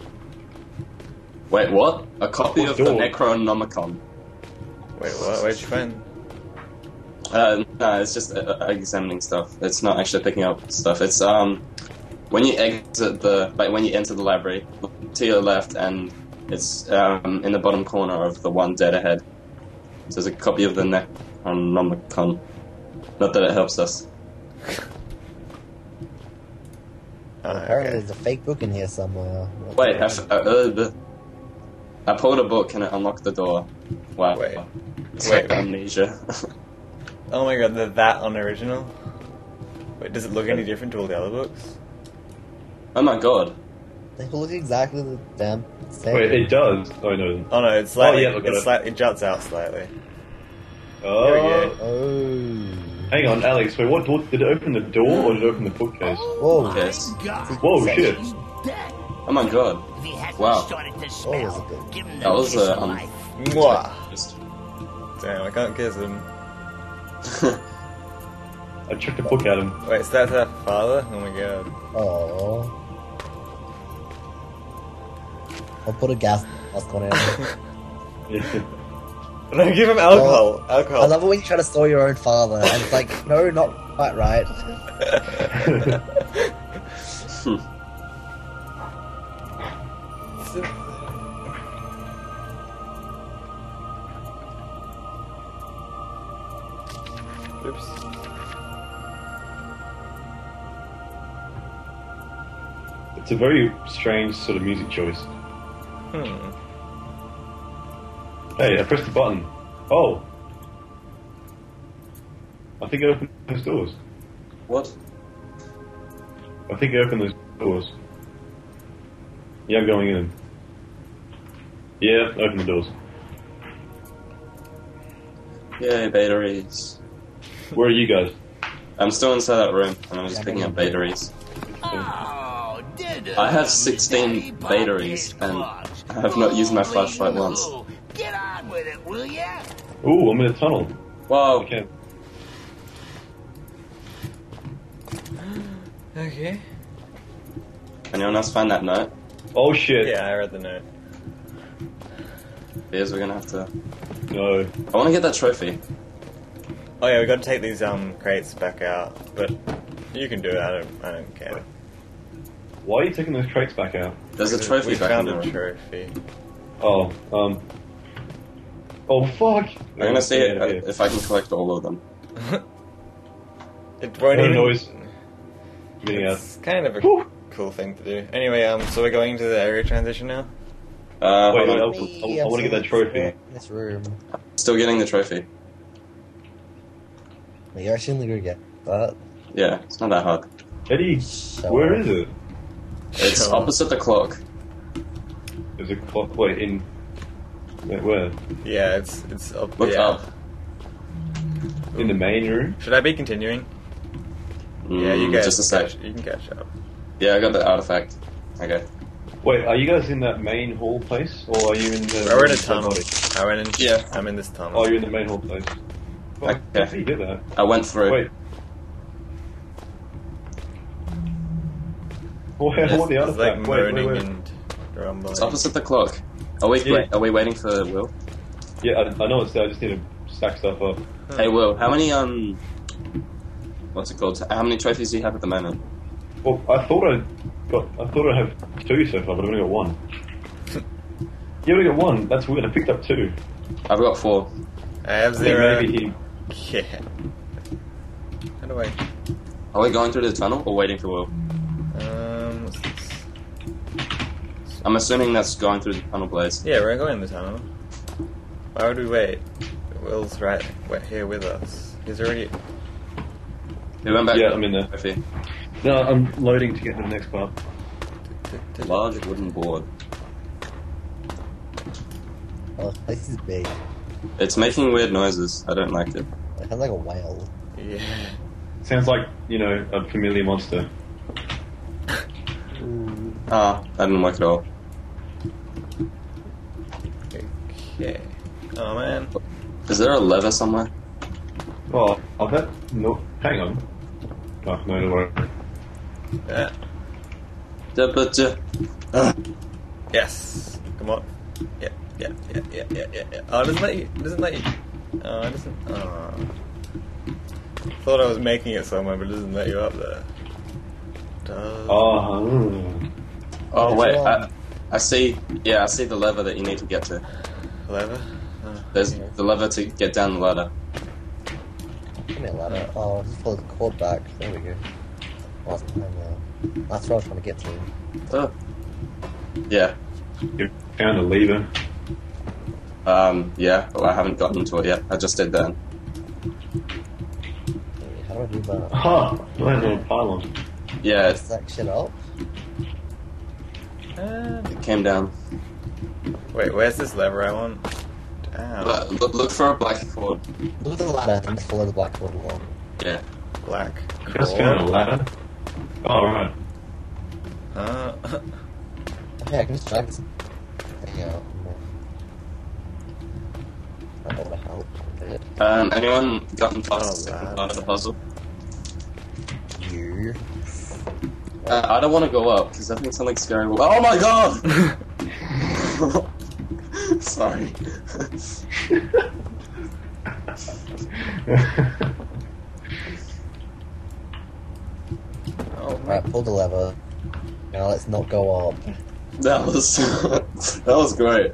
Wait, what? A copy what of door? The Necronomicon. Wait, what? Where'd you find? Uh, no, it's just uh, examining stuff. It's not actually picking up stuff. It's um. When you exit the, like when you enter the library, look to your left, and it's um, in the bottom corner of the one dead ahead. So there's a copy of the Necronomicon. Not that it helps us. Oh, okay. Apparently there's a fake book in here somewhere. Wait, I, f I, uh, I pulled a book and it unlocked the door. Wow. Wait. It's Wait. Like amnesia. Oh my god, they're that unoriginal. Wait, does it look any different to all the other books? Oh my god. They look exactly the damn same. Wait, it does. Oh no. Oh no, it's slightly, oh, yeah, it's slightly it juts out slightly. Oh. There we go. Oh. Hang on, Alex, wait, what door? Did it open the door or did it open the bookcase? Oh, oh yes. Whoa, shit. Oh my god. Wow. Smell, oh, that, that was a... Um, Mwah. Damn, I can't kiss him. I chucked a book at him. Wait, is that her father? Oh my god. Aww. I'll put a gas mask on him. No, give him alcohol. Well, alcohol. I love it when you try to store your own father. And it's like, no, not quite right. Oops. It's a very strange sort of music choice. Hmm. Hey, I pressed the button. Oh! I think it opened those doors. What? I think it opened those doors. Yeah, I'm going in. Yeah, open the doors. Yay, beta reads. Where are you guys? I'm still inside that room, and I'm just yeah, picking up beta reads. Oh, I have sixteen beta reads, and I have not used my flashlight once. Get on with it, will ya? Ooh, I'm in a tunnel. Whoa. Okay. Okay. Anyone else find that note? Oh shit. Yeah, I read the note. Beers, we're gonna have to... No. I wanna get that trophy. Oh yeah, we gotta take these um crates back out, but you can do it, I don't, I don't care. Why are you taking those crates back out? There's a trophy we back found in the a trophy. Oh, um... Oh fuck! I'm gonna see it, if I can collect all of them. It won't even... noise. It's kind of a Woo! cool thing to do. Anyway, um, so we're going to the area transition now? Uh, Wait, I, I, I, I want to get that trophy. This room. Still getting the trophy. We are certainly going to get but yeah, it's not that hard. Eddie, so where is it? It's so opposite the clock. There's a clock light in... Wait, where? Yeah, it's... it's up, Look yeah. up. In the main room? Should I be continuing? Mm, yeah, you guys just a can catch, you can catch up. Yeah, I got the artifact. Okay. Wait, are you guys in that main hall place, or are you in the? We're in a tunnel. I went in. Yeah, I'm in this tunnel. Oh, you're in the main hall place. Well, okay. How you get that? I went through. Wait. Well, I want the artifact. It's like moaning wait, wait, wait. and grumbling. It's opposite the clock. Are we? Yeah. Wait, are we waiting for Will? Yeah, I, I know it's there. I just need to stack stuff up. Huh. Hey, Will, how many um? What's it called? How many trophies do you have at the moment? Well, I thought I got. I thought I have two so far, but I've only got one. You only got one. That's weird. I picked up two. I've got four. I have zero. I maybe he. Yeah. How do I? Are we going through the tunnel or waiting for Will? Um. What's this? I'm assuming that's going through the tunnel, Blaze. Yeah, we're going in the tunnel. Why would we wait? Will's right here with us. He's already. He went back. Yeah, I'm in there. Trophy. No, I'm loading to get to the next part. Large wooden board. Oh, this is big. It's making weird noises. I don't like it. It sounds like a whale. Yeah. Sounds like, you know, a familiar monster. Ah, I didn't like it at all. Okay. Oh, man. Is there a lever somewhere? Oh, I'll bet. No. Hang on. Oh, no, no worries. Yeah. Yes. Come on. Yeah, yeah, yeah, yeah, yeah, yeah. Oh, it doesn't let you. It doesn't let you. Oh, it doesn't. Oh. Thought I was making it somewhere, but it doesn't let you up there. Does... Oh. Oh wait. I, I see. Yeah, I see the lever that you need to get to. Lever. Oh, There's okay. the lever to get down the ladder. Give me a ladder. Oh, just pull the cord back. There we go. Oh, that's what I was trying to get through. Oh. Yeah. You found a lever. Um, yeah, well, I haven't gotten to it yet. I just did that. How do I do that? Oh, you landed on a pylon. Yeah. Is that shit up? Uh, it came down. Wait, where's this lever I want? Damn. Uh, look, look for a black cord. Look at the ladder and follow the black cord along. Yeah. Black cord. Just found a ladder. Oh, right. Uh, okay, I can just drag this thing out. I don't want to help. Um, anyone gotten past the second part of the puzzle? You. Uh, I don't want to go up, because I think something scary will- Oh my god! Sorry. Alright, pull the lever. Now let's not go up. That was that was great.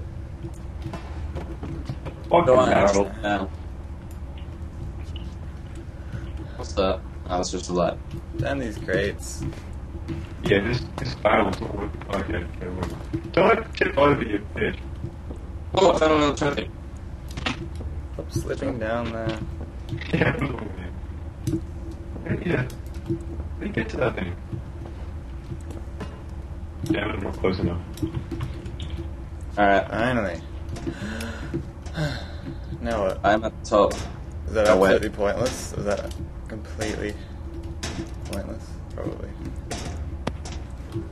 Oh, no, what's that? Oh, it's just a light. Damn these crates. Yeah, this this barrel's not working. Okay, okay. Don't tip over you bitch. Oh, I found another trophy. Stop slipping down there. Yeah, yeah. How do you get to that thing? Damn it, I'm not close enough. Alright. Finally. Now what? I'm at the top. Is that oh, absolutely wait. pointless? Is that completely pointless? Probably.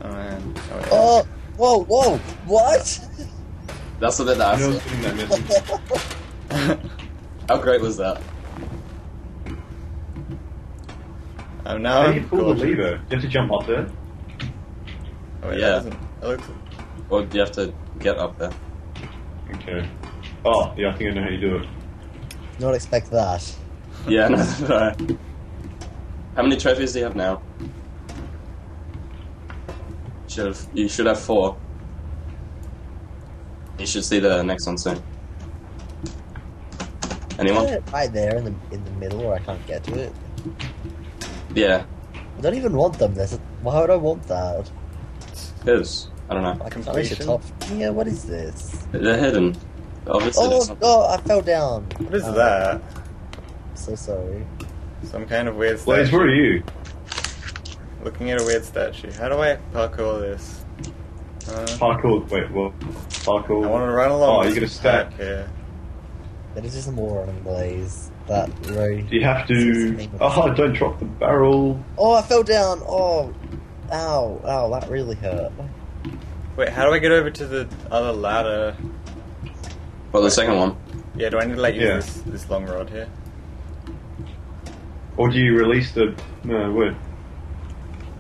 Oh man. Oh, yeah. Oh! Whoa! Whoa! What? That's a bit nasty. How great was that? Oh no! How do you pull the lever? Do you have to jump up there? Oh wait, yeah. That looks... Or do you have to get up there? Okay. Oh, yeah, I think I know how you do it. Not expect that. Yeah, no, no. How many trophies do you have now? Should have, you should have four. You should see the next one soon. Anyone? Is it right there in the in the middle where I can't get to it? Yeah. I don't even want them. There's a, why would I want that? Because I don't know. I can reach the top. Yeah. What is this? They're hidden. Obviously oh, oh, I fell down. What is um, that? I'm so sorry. Some kind of weird statue. Blaze, where are you? Looking at a weird statue. How do I parkour this? Uh, parkour? Wait, what? Parkour? I want to run along. Oh, you're gonna stack here. That is just more on Blaze. That road. Do you have to? Oh, don't drop the barrel. Oh, I fell down. Oh, ow, ow, that really hurt. Wait, how do I get over to the other ladder? Well, the second one. Yeah, do I need to like use yeah. this, this long rod here? Or do you release the... No, wait.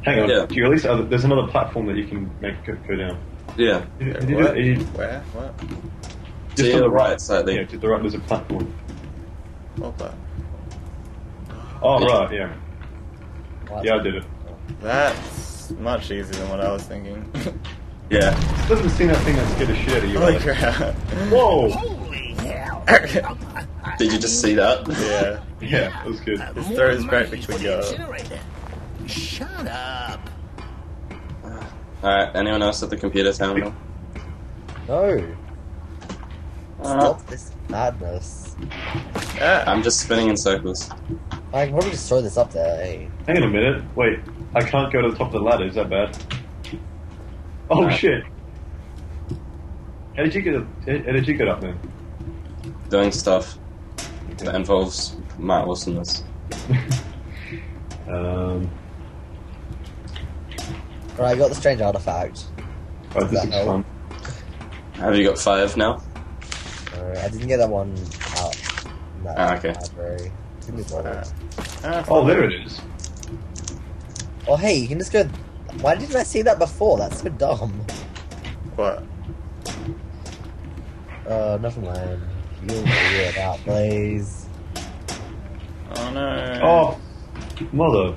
Hang on, yeah. do you release other... There's another platform that you can make go, go down. Yeah. Did, did you do you... Where? What? Just to on the right, right side there. Yeah, to the right there's a platform. What platform? Oh, yeah. right, yeah. Wow. Yeah, I did it. That's much easier than what I was thinking. Yeah. It doesn't seem that thing that's scared the shit out of you. Holy crap. Whoa! Holy hell! Did you just see that? Yeah. Yeah, that was good. Uh, this throw is practically go. Shut up! Alright, anyone else at the computer terminal? No. Uh, Stop this madness. Yeah. I'm just spinning in circles. I can probably just throw this up there, eh? Hang on a minute. Wait, I can't go to the top of the ladder, is that bad? Oh right. shit! How did you get up? How did you get up there? Doing stuff that involves Matt Wilsonness. um. Right, I got the strange artifact. Oh, this is fun. Have you got five now? Uh, I didn't get that one out. No, ah, okay. Uh, ah, oh, there it is. Oh, hey, you can just go. Why didn't I see that before? That's so dumb. What? Uh, never mind. You'll figure it out, Blaze. Oh no. Oh! Mother.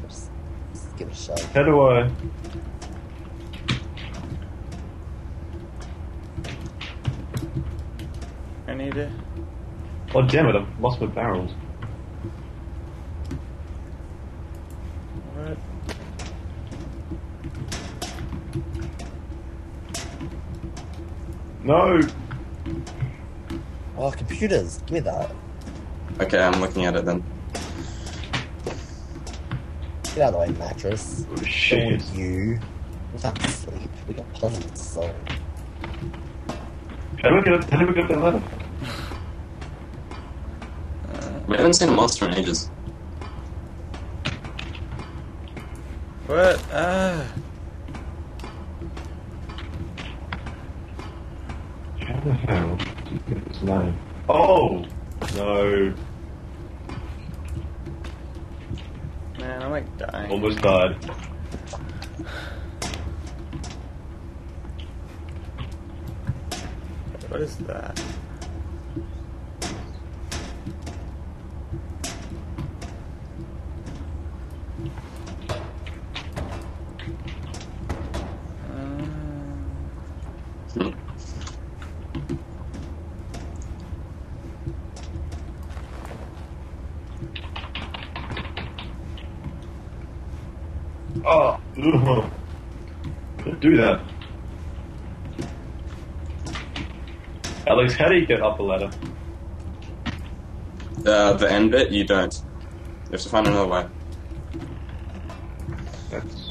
Just give it a shot. How do I? I need it. Oh damn it, I've lost my barrels. No! Oh, computers! Give me that. Okay, I'm looking at it then. Get out of the way, mattress. Oh, shit. You. We're about to sleep. We got puzzles to solve. How do we get up, how do we get up that ladder? Uh, we haven't seen a monster in ages. What? Ah! The hell did you get name? Oh! No. Man, I'm like dying. Almost died. What is that? Oh, ugh. Don't do that. Alex, how do you get up a ladder? Uh, the end bit, you don't. You have to find another way. That's...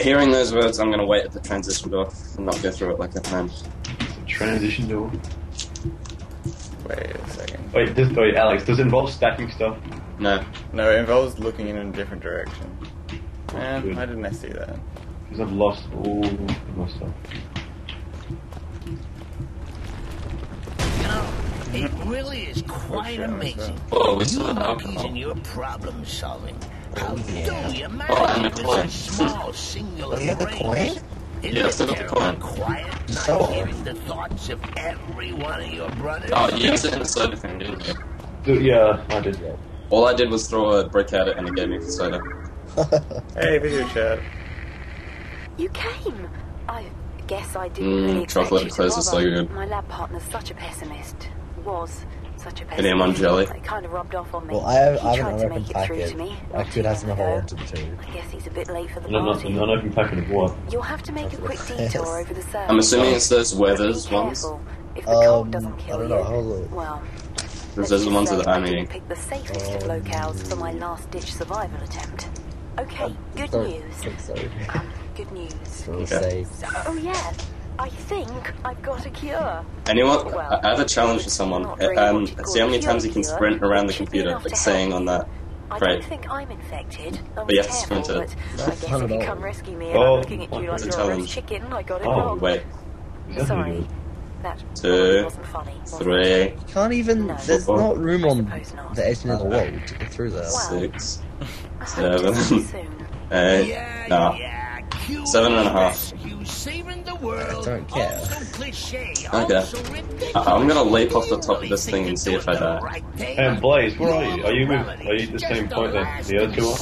Hearing those words, I'm going to wait at the transition door and not go through it like I planned. Transition door. Wait a second. Wait, this, wait, Alex, does it involve stacking stuff? No. No, it involves looking in a different direction. Man, why didn't I see that? Because I've lost all my stuff. You know, it really is quite oh, amazing. Oh, we still have alcohol. In your problem solving. How yeah. do you manage oh, with such small singular brains? Yeah, I still got the coin. Quiet, so. Hearing the thoughts of every one of your brothers. Oh, you used it in the soda thing, didn't you? Dude, yeah, I did. Yeah. All I did was throw a brick at it and it gave me the soda. Hey, video chat. You came. I guess I didn't mm, really expect chocolate clothes are so good. My lab partner's such a pessimist. Was such a pessimist. Banana on jelly. It kind of rubbed off on me. Well, I have, I have an open packet. I could have some of our to the too. I guess he's a bit late for the party. An open packet of what? You'll have to make That's a quick detour over the surface. I'm assuming it's those weathers ones. If the um, cold doesn't kill I don't know. You, well... Those are the ones that I'm eating. Pick the safest um, of locales for my last-ditch survival attempt. Okay, good so, news. So. Um, good news. So okay. so, oh yeah, I think I've got a cure. Anyone? Well, I have a challenge for someone. Really um, see how many times you can sprint around the computer, like saying on that. Great. I don't think I'm infected. I'm but you have to sprint it. I guess if you come rescue me, oh, I'm looking at you like you're a roast chicken. I got it wrong. Oh wait. Sorry. That Two, wasn't funny, wasn't three. It? You can't even. No, there's four. Not room on not. The edge of the wall to get through there. Six, seven, eight, yeah, nah, yeah. seven and a half. I don't care. Okay. Uh, I'm gonna leap off the top of this thing and see if I die. And Blaze, where are you? Are you moving? Are you at the same point that the other two are?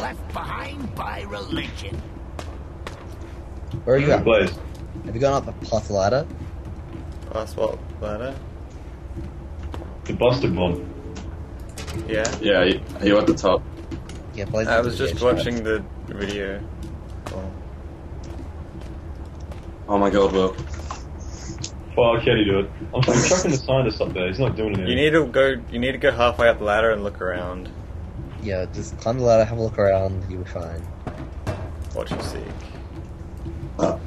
Left behind by religion. Where are you at, Blaze? Have you gone up the path ladder? Last what ladder? The busted one. Yeah? Yeah, you, you at the top. Yeah, I was just watching the video. Oh. Oh my god, Will. Fuck, how do you do it? I'm, I'm chucking the scientist up there, he's not doing anything. You need to go you need to go halfway up the ladder and look around. Yeah, just climb the ladder, have a look around, you'll be fine. Watch your seek. Oh.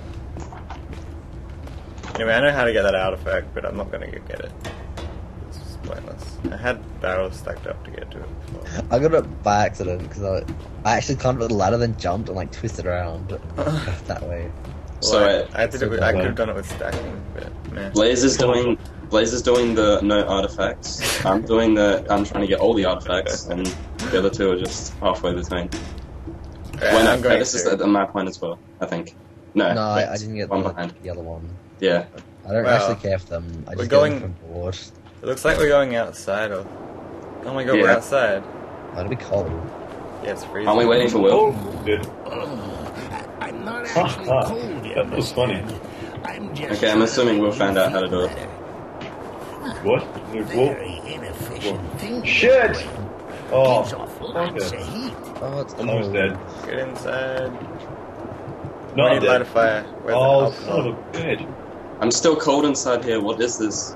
Anyway, I know how to get that artifact, but I'm not gonna go get it. It's just pointless. I had barrels stacked up to get to it before. I got it by accident, because I, I actually climbed up the ladder, then jumped and like twisted around that way. Well, so I, I, had to do it, I could have done it with stacking, but man. Blaze is doing, Blaze is doing the no artifacts. I'm doing the, I'm trying to get all the artifacts, and the other two are just halfway between. Yeah, well, no, I'm going this is at my point as well, I think. No, no I, I didn't get one the, behind. The other one. Yeah. I don't well, actually care for them. I we're just going from board. It looks like we're going outside or oh my god, yeah. We're outside. That'll be cold. Yeah, it's freezing. Aren't we waiting for Will? Oh, dude. Oh, I'm not actually oh, cold yet. That was funny. I'm just okay, I'm assuming Will found out how to do it. What? What? Shit! Oh, okay. Oh, it's cold. Almost dead. Get inside. No, we need light a fire. Where's oh, son of a bitch. I'm still cold inside here, what is this?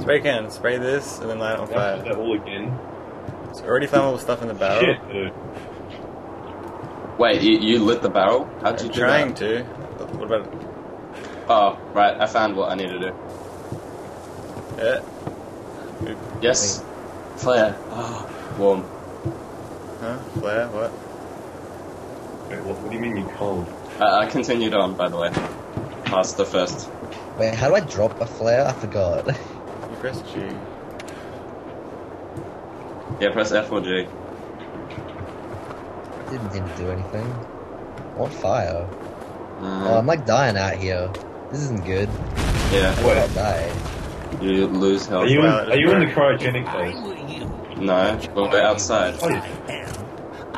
Spray can, spray this, and then light it on fire. That all again. It's already flammable stuff in the barrel. Shit, dude. Wait, you, you lit the barrel? How'd you do that? I'm trying to. What about it? Oh, right, I found what I need to do. Yeah. Oop. Yes. Flare. Oh, warm. Huh? Flare? What? Wait, what, what do you mean you're cold? Uh, I continued on, by the way, past the first. Wait, how do I drop a flare? I forgot. You press G. Yeah, press F or G. Didn't seem to do anything. On fire. Mm. Oh, I'm like dying out here. This isn't good. Yeah. How did I die? You lose health. Are you in, are you in the cryogenic phase? No, well, we're outside. Oh.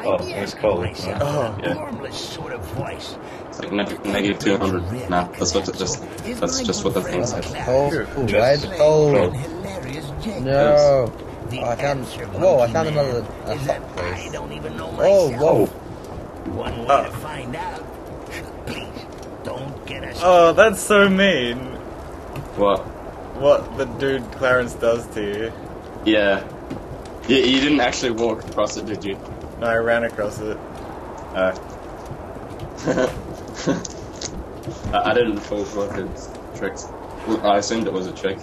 Oh, it's cold. Oh, yeah. Sort of voice. It's like neg negative two hundred. Nah, that's what just, that's just what the thing's like. Cold. Ooh, why is it cold? cold? No. Oh, I found, whoa, I found another uh, fuck place. Oh, whoa. One way oh. to find out. Please, don't get us. Oh, that's so mean. What? What the dude Clarence does to you. Yeah. You, you didn't actually walk across it, did you? No, I ran across it. Uh. I, I didn't fall for his tricks. I assumed it was a trick.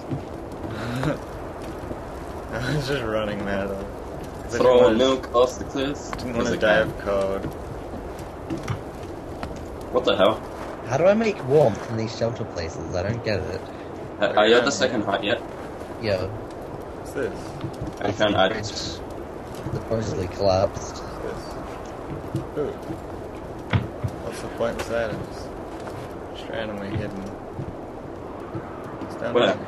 I was just running mad. Throwing milk off the cliff. Didn't want to die of cold. What the hell? How do I make warmth in these shelter places? I don't get it. Uh, are you at the second height yet? Yeah. What's this? I can't add it. Supposedly collapsed. What's this? Ooh. What's the point with that? It's just randomly hidden. It's down Where? There.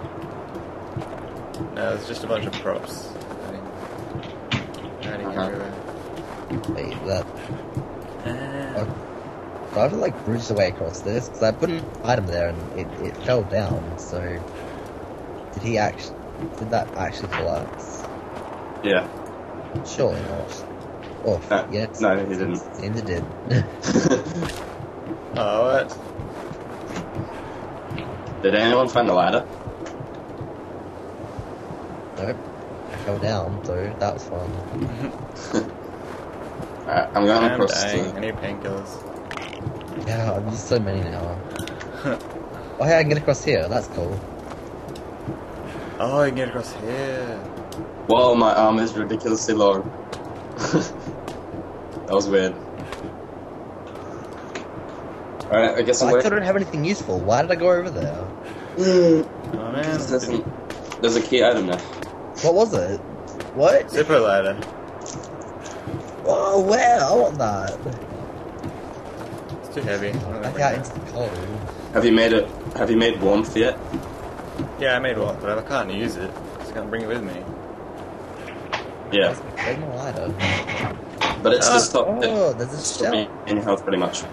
No, it's just a bunch of props. Hiding uh-huh. everywhere. Wait, that... Uh... Okay. So I have to like bruise the way across this, because I put an item there and it, it fell down, so... Did he actually... Did that actually collapse? Yeah. Surely not. Oh, no, yes. No, he didn't. And it did. Oh, what? Did anyone find the ladder? Nope. I fell down, so that was fun. Alright, I'm going across the... I need painkillers. Yeah, I'm just so many now. Oh, hey, I can get across here. That's cool. Oh, I can get across here. Whoa, my arm is ridiculously long. That was weird. Alright, I guess I'm I waiting. I don't have anything useful. Why did I go over there? Oh, man. There's, some, there's a key item there. What was it? What? Zipper ladder. Oh, wow, I want that. Too heavy. I got into the cold. Have you made it? Have you made warmth yet? Yeah, I made warmth, but I can't use it. It's gonna bring it with me. Yeah. But it's oh, just stopped. Oh, there's a shell. In health, pretty much.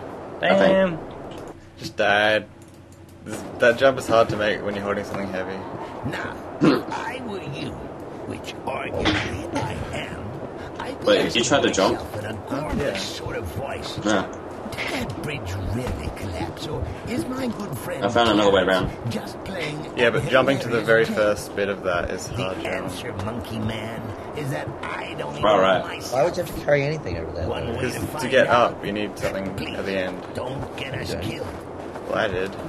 Damn. Just died. This, that jump is hard to make when you're holding something heavy. Nah. I were you, which arguably I am. I Wait, you tried to jump? Yeah. Sort of voice. Nah. Did that bridge really collapse, or is my good friend... I found another way around. Just playing yeah, but jumping to the very first bit of that is hard. The answer, monkey man, is that I don't even know myself. Why would you have to carry anything over there? Because to, to get out, up, you need something at the end. Don't get us killed. Well, I did. I uh,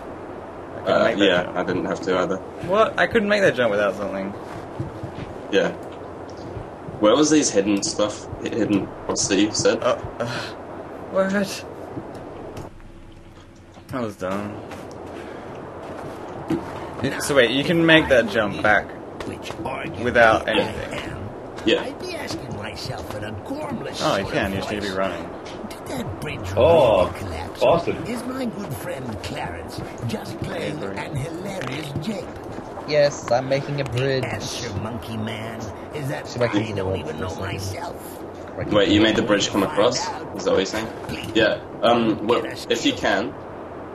make that yeah, jump. I didn't have to either. What? I couldn't make that jump without something. Yeah. Where was these hidden stuff? Hidden... What's the... said? Uh, uh, what? That was dumb. So wait, you can make that jump back without anything. Yeah. I'd be asking myself an gormless oh, you can. You just need to be running. Did that bridge oh, really collapse? Awesome. Is my good friend Clarence just playing an hilarious jape? Yes, I'm making a bridge. The answer, monkey man, is that so I don't even know myself. Wait, you made the bridge come across? Is that what you're saying? Yeah. Um, well, if you can,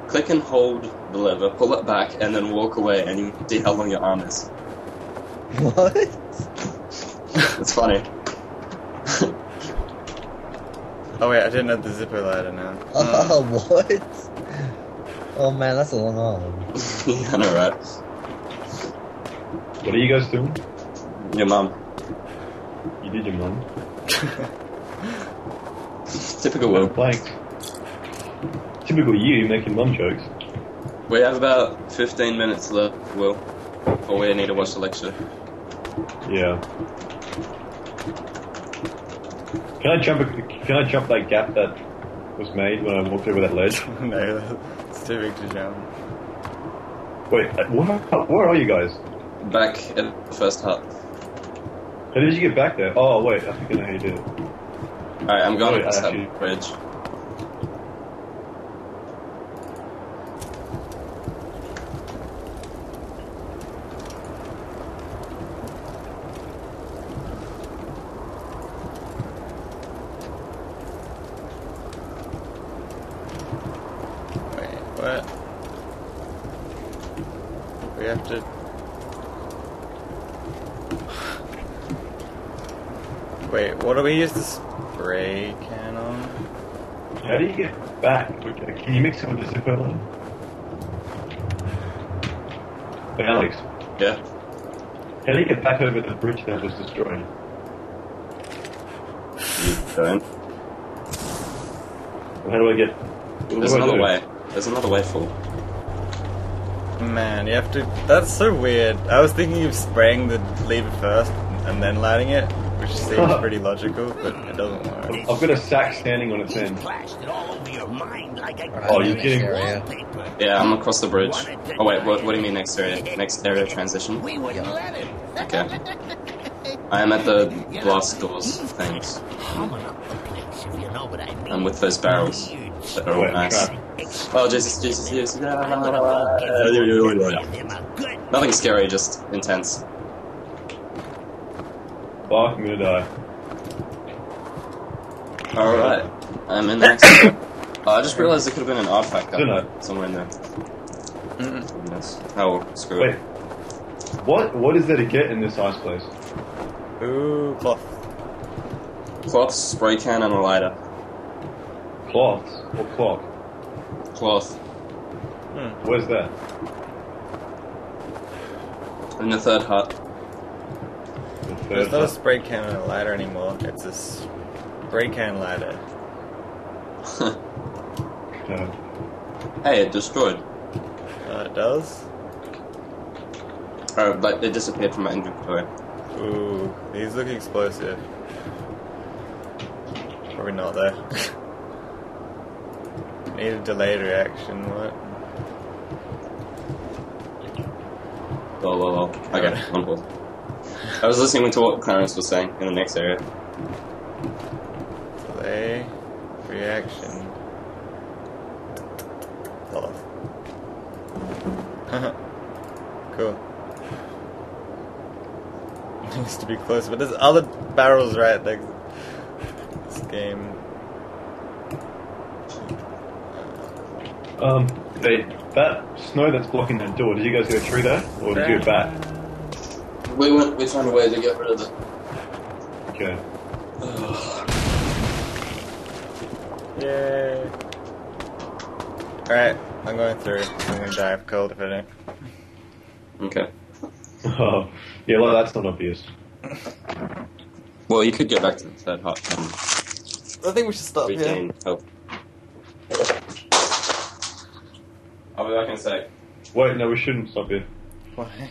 click and hold the lever, pull it back, and then walk away, and you see how long your arm is. What? It's funny. Oh, wait, I didn't have the zipper ladder now. Oh, what? Oh, man, that's a long arm. I know, right? What are you guys doing? Your mum. You did your mum? Typical Will. Like, typical you making mum jokes. We have about fifteen minutes left, Will, before we need to watch the lecture. Yeah. Can I jump? Can I jump that gap that was made when I walked over that ledge? No, it's too big to jump. Wait, where? Where are you guys? Back at the first hut. How did you get back there? Oh, wait, I think I know how you did it. Alright, I'm going to that bridge. Wait, what? We have to... Wait, what do we use the spray can on? How do you get back? Can you mix it with the zipper ladder? Hey, Alex. Yeah? How do you get back over the bridge that was destroyed? You don't. How do I get... There's another way. There's another way forward. Man, you have to... That's so weird. I was thinking of spraying the lever first and then lighting it, which seems pretty logical, but it doesn't work. I've got a sack standing on its end. Oh, you're kidding. Yeah, I'm across the bridge. Oh wait, what, what do you mean next area? Next area transition? Okay. I am at the blast doors, thanks. I'm with those barrels that are all nice. Oh, Jesus, Jesus, Jesus. Nothing scary, just intense. Oh, I'm gonna die. Alright, I'm in the next area. Oh, I just realized there could have been an artifact up somewhere in there. Mm-mm. Oh, well, screw Wait. it. What, what is there to get in this ice place? Ooh, cloth. Cloth, spray can, and a lighter. Cloth? What cloth? Cloth. Hmm. Where's that? In the third hut. The third There's hut. not a spray can and a lighter anymore, it's a spray can lighter. No. Hey, it destroyed. Uh, it does? Oh, but it disappeared from my inventory. Ooh, these look explosive. Probably not though. Need a delayed reaction, what? Lol lol lol. Okay, on board. I was listening to what Clarence was saying in the next area. Delay reaction. Cool. Needs to be close, but there's other barrels right there. This game. Um, they, that snow that's blocking that door, did you guys go through that, or did you go back? We went, we found a way to get rid of it. Okay. Yay. Alright, I'm going through. I'm gonna die of cold if I don't. Okay. Oh, yeah, well, that's not obvious. Well, you could get back to the third hut. I think we should stop here. Yeah. I'll be back in a sec. Wait, no, we shouldn't stop here. Why?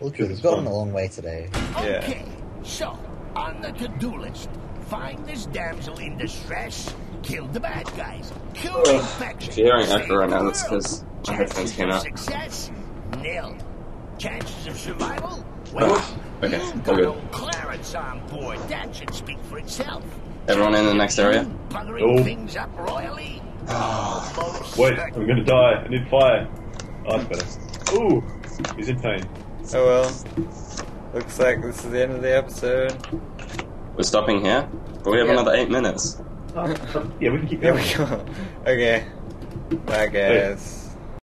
Well, because we've gotten a long way today. Yeah. Okay, so, on the to-do list, find this damsel in distress, kill the bad guys, kill the infection. If you're hearing echo right now, that's because my headphones came out. Success, nil. Chances of survival? Well, okay, all good. Clarence on board. That should speak for itself. Everyone in the next area? Oh. Things up royally. Oh. Wait, I'm gonna die. I need fire. Oh, that's better. Ooh, he's in pain. Oh well. Looks like this is the end of the episode. We're stopping here? But we have yep. another eight minutes. Oh, yeah, we can keep going. Okay. Bye, guys. Hey.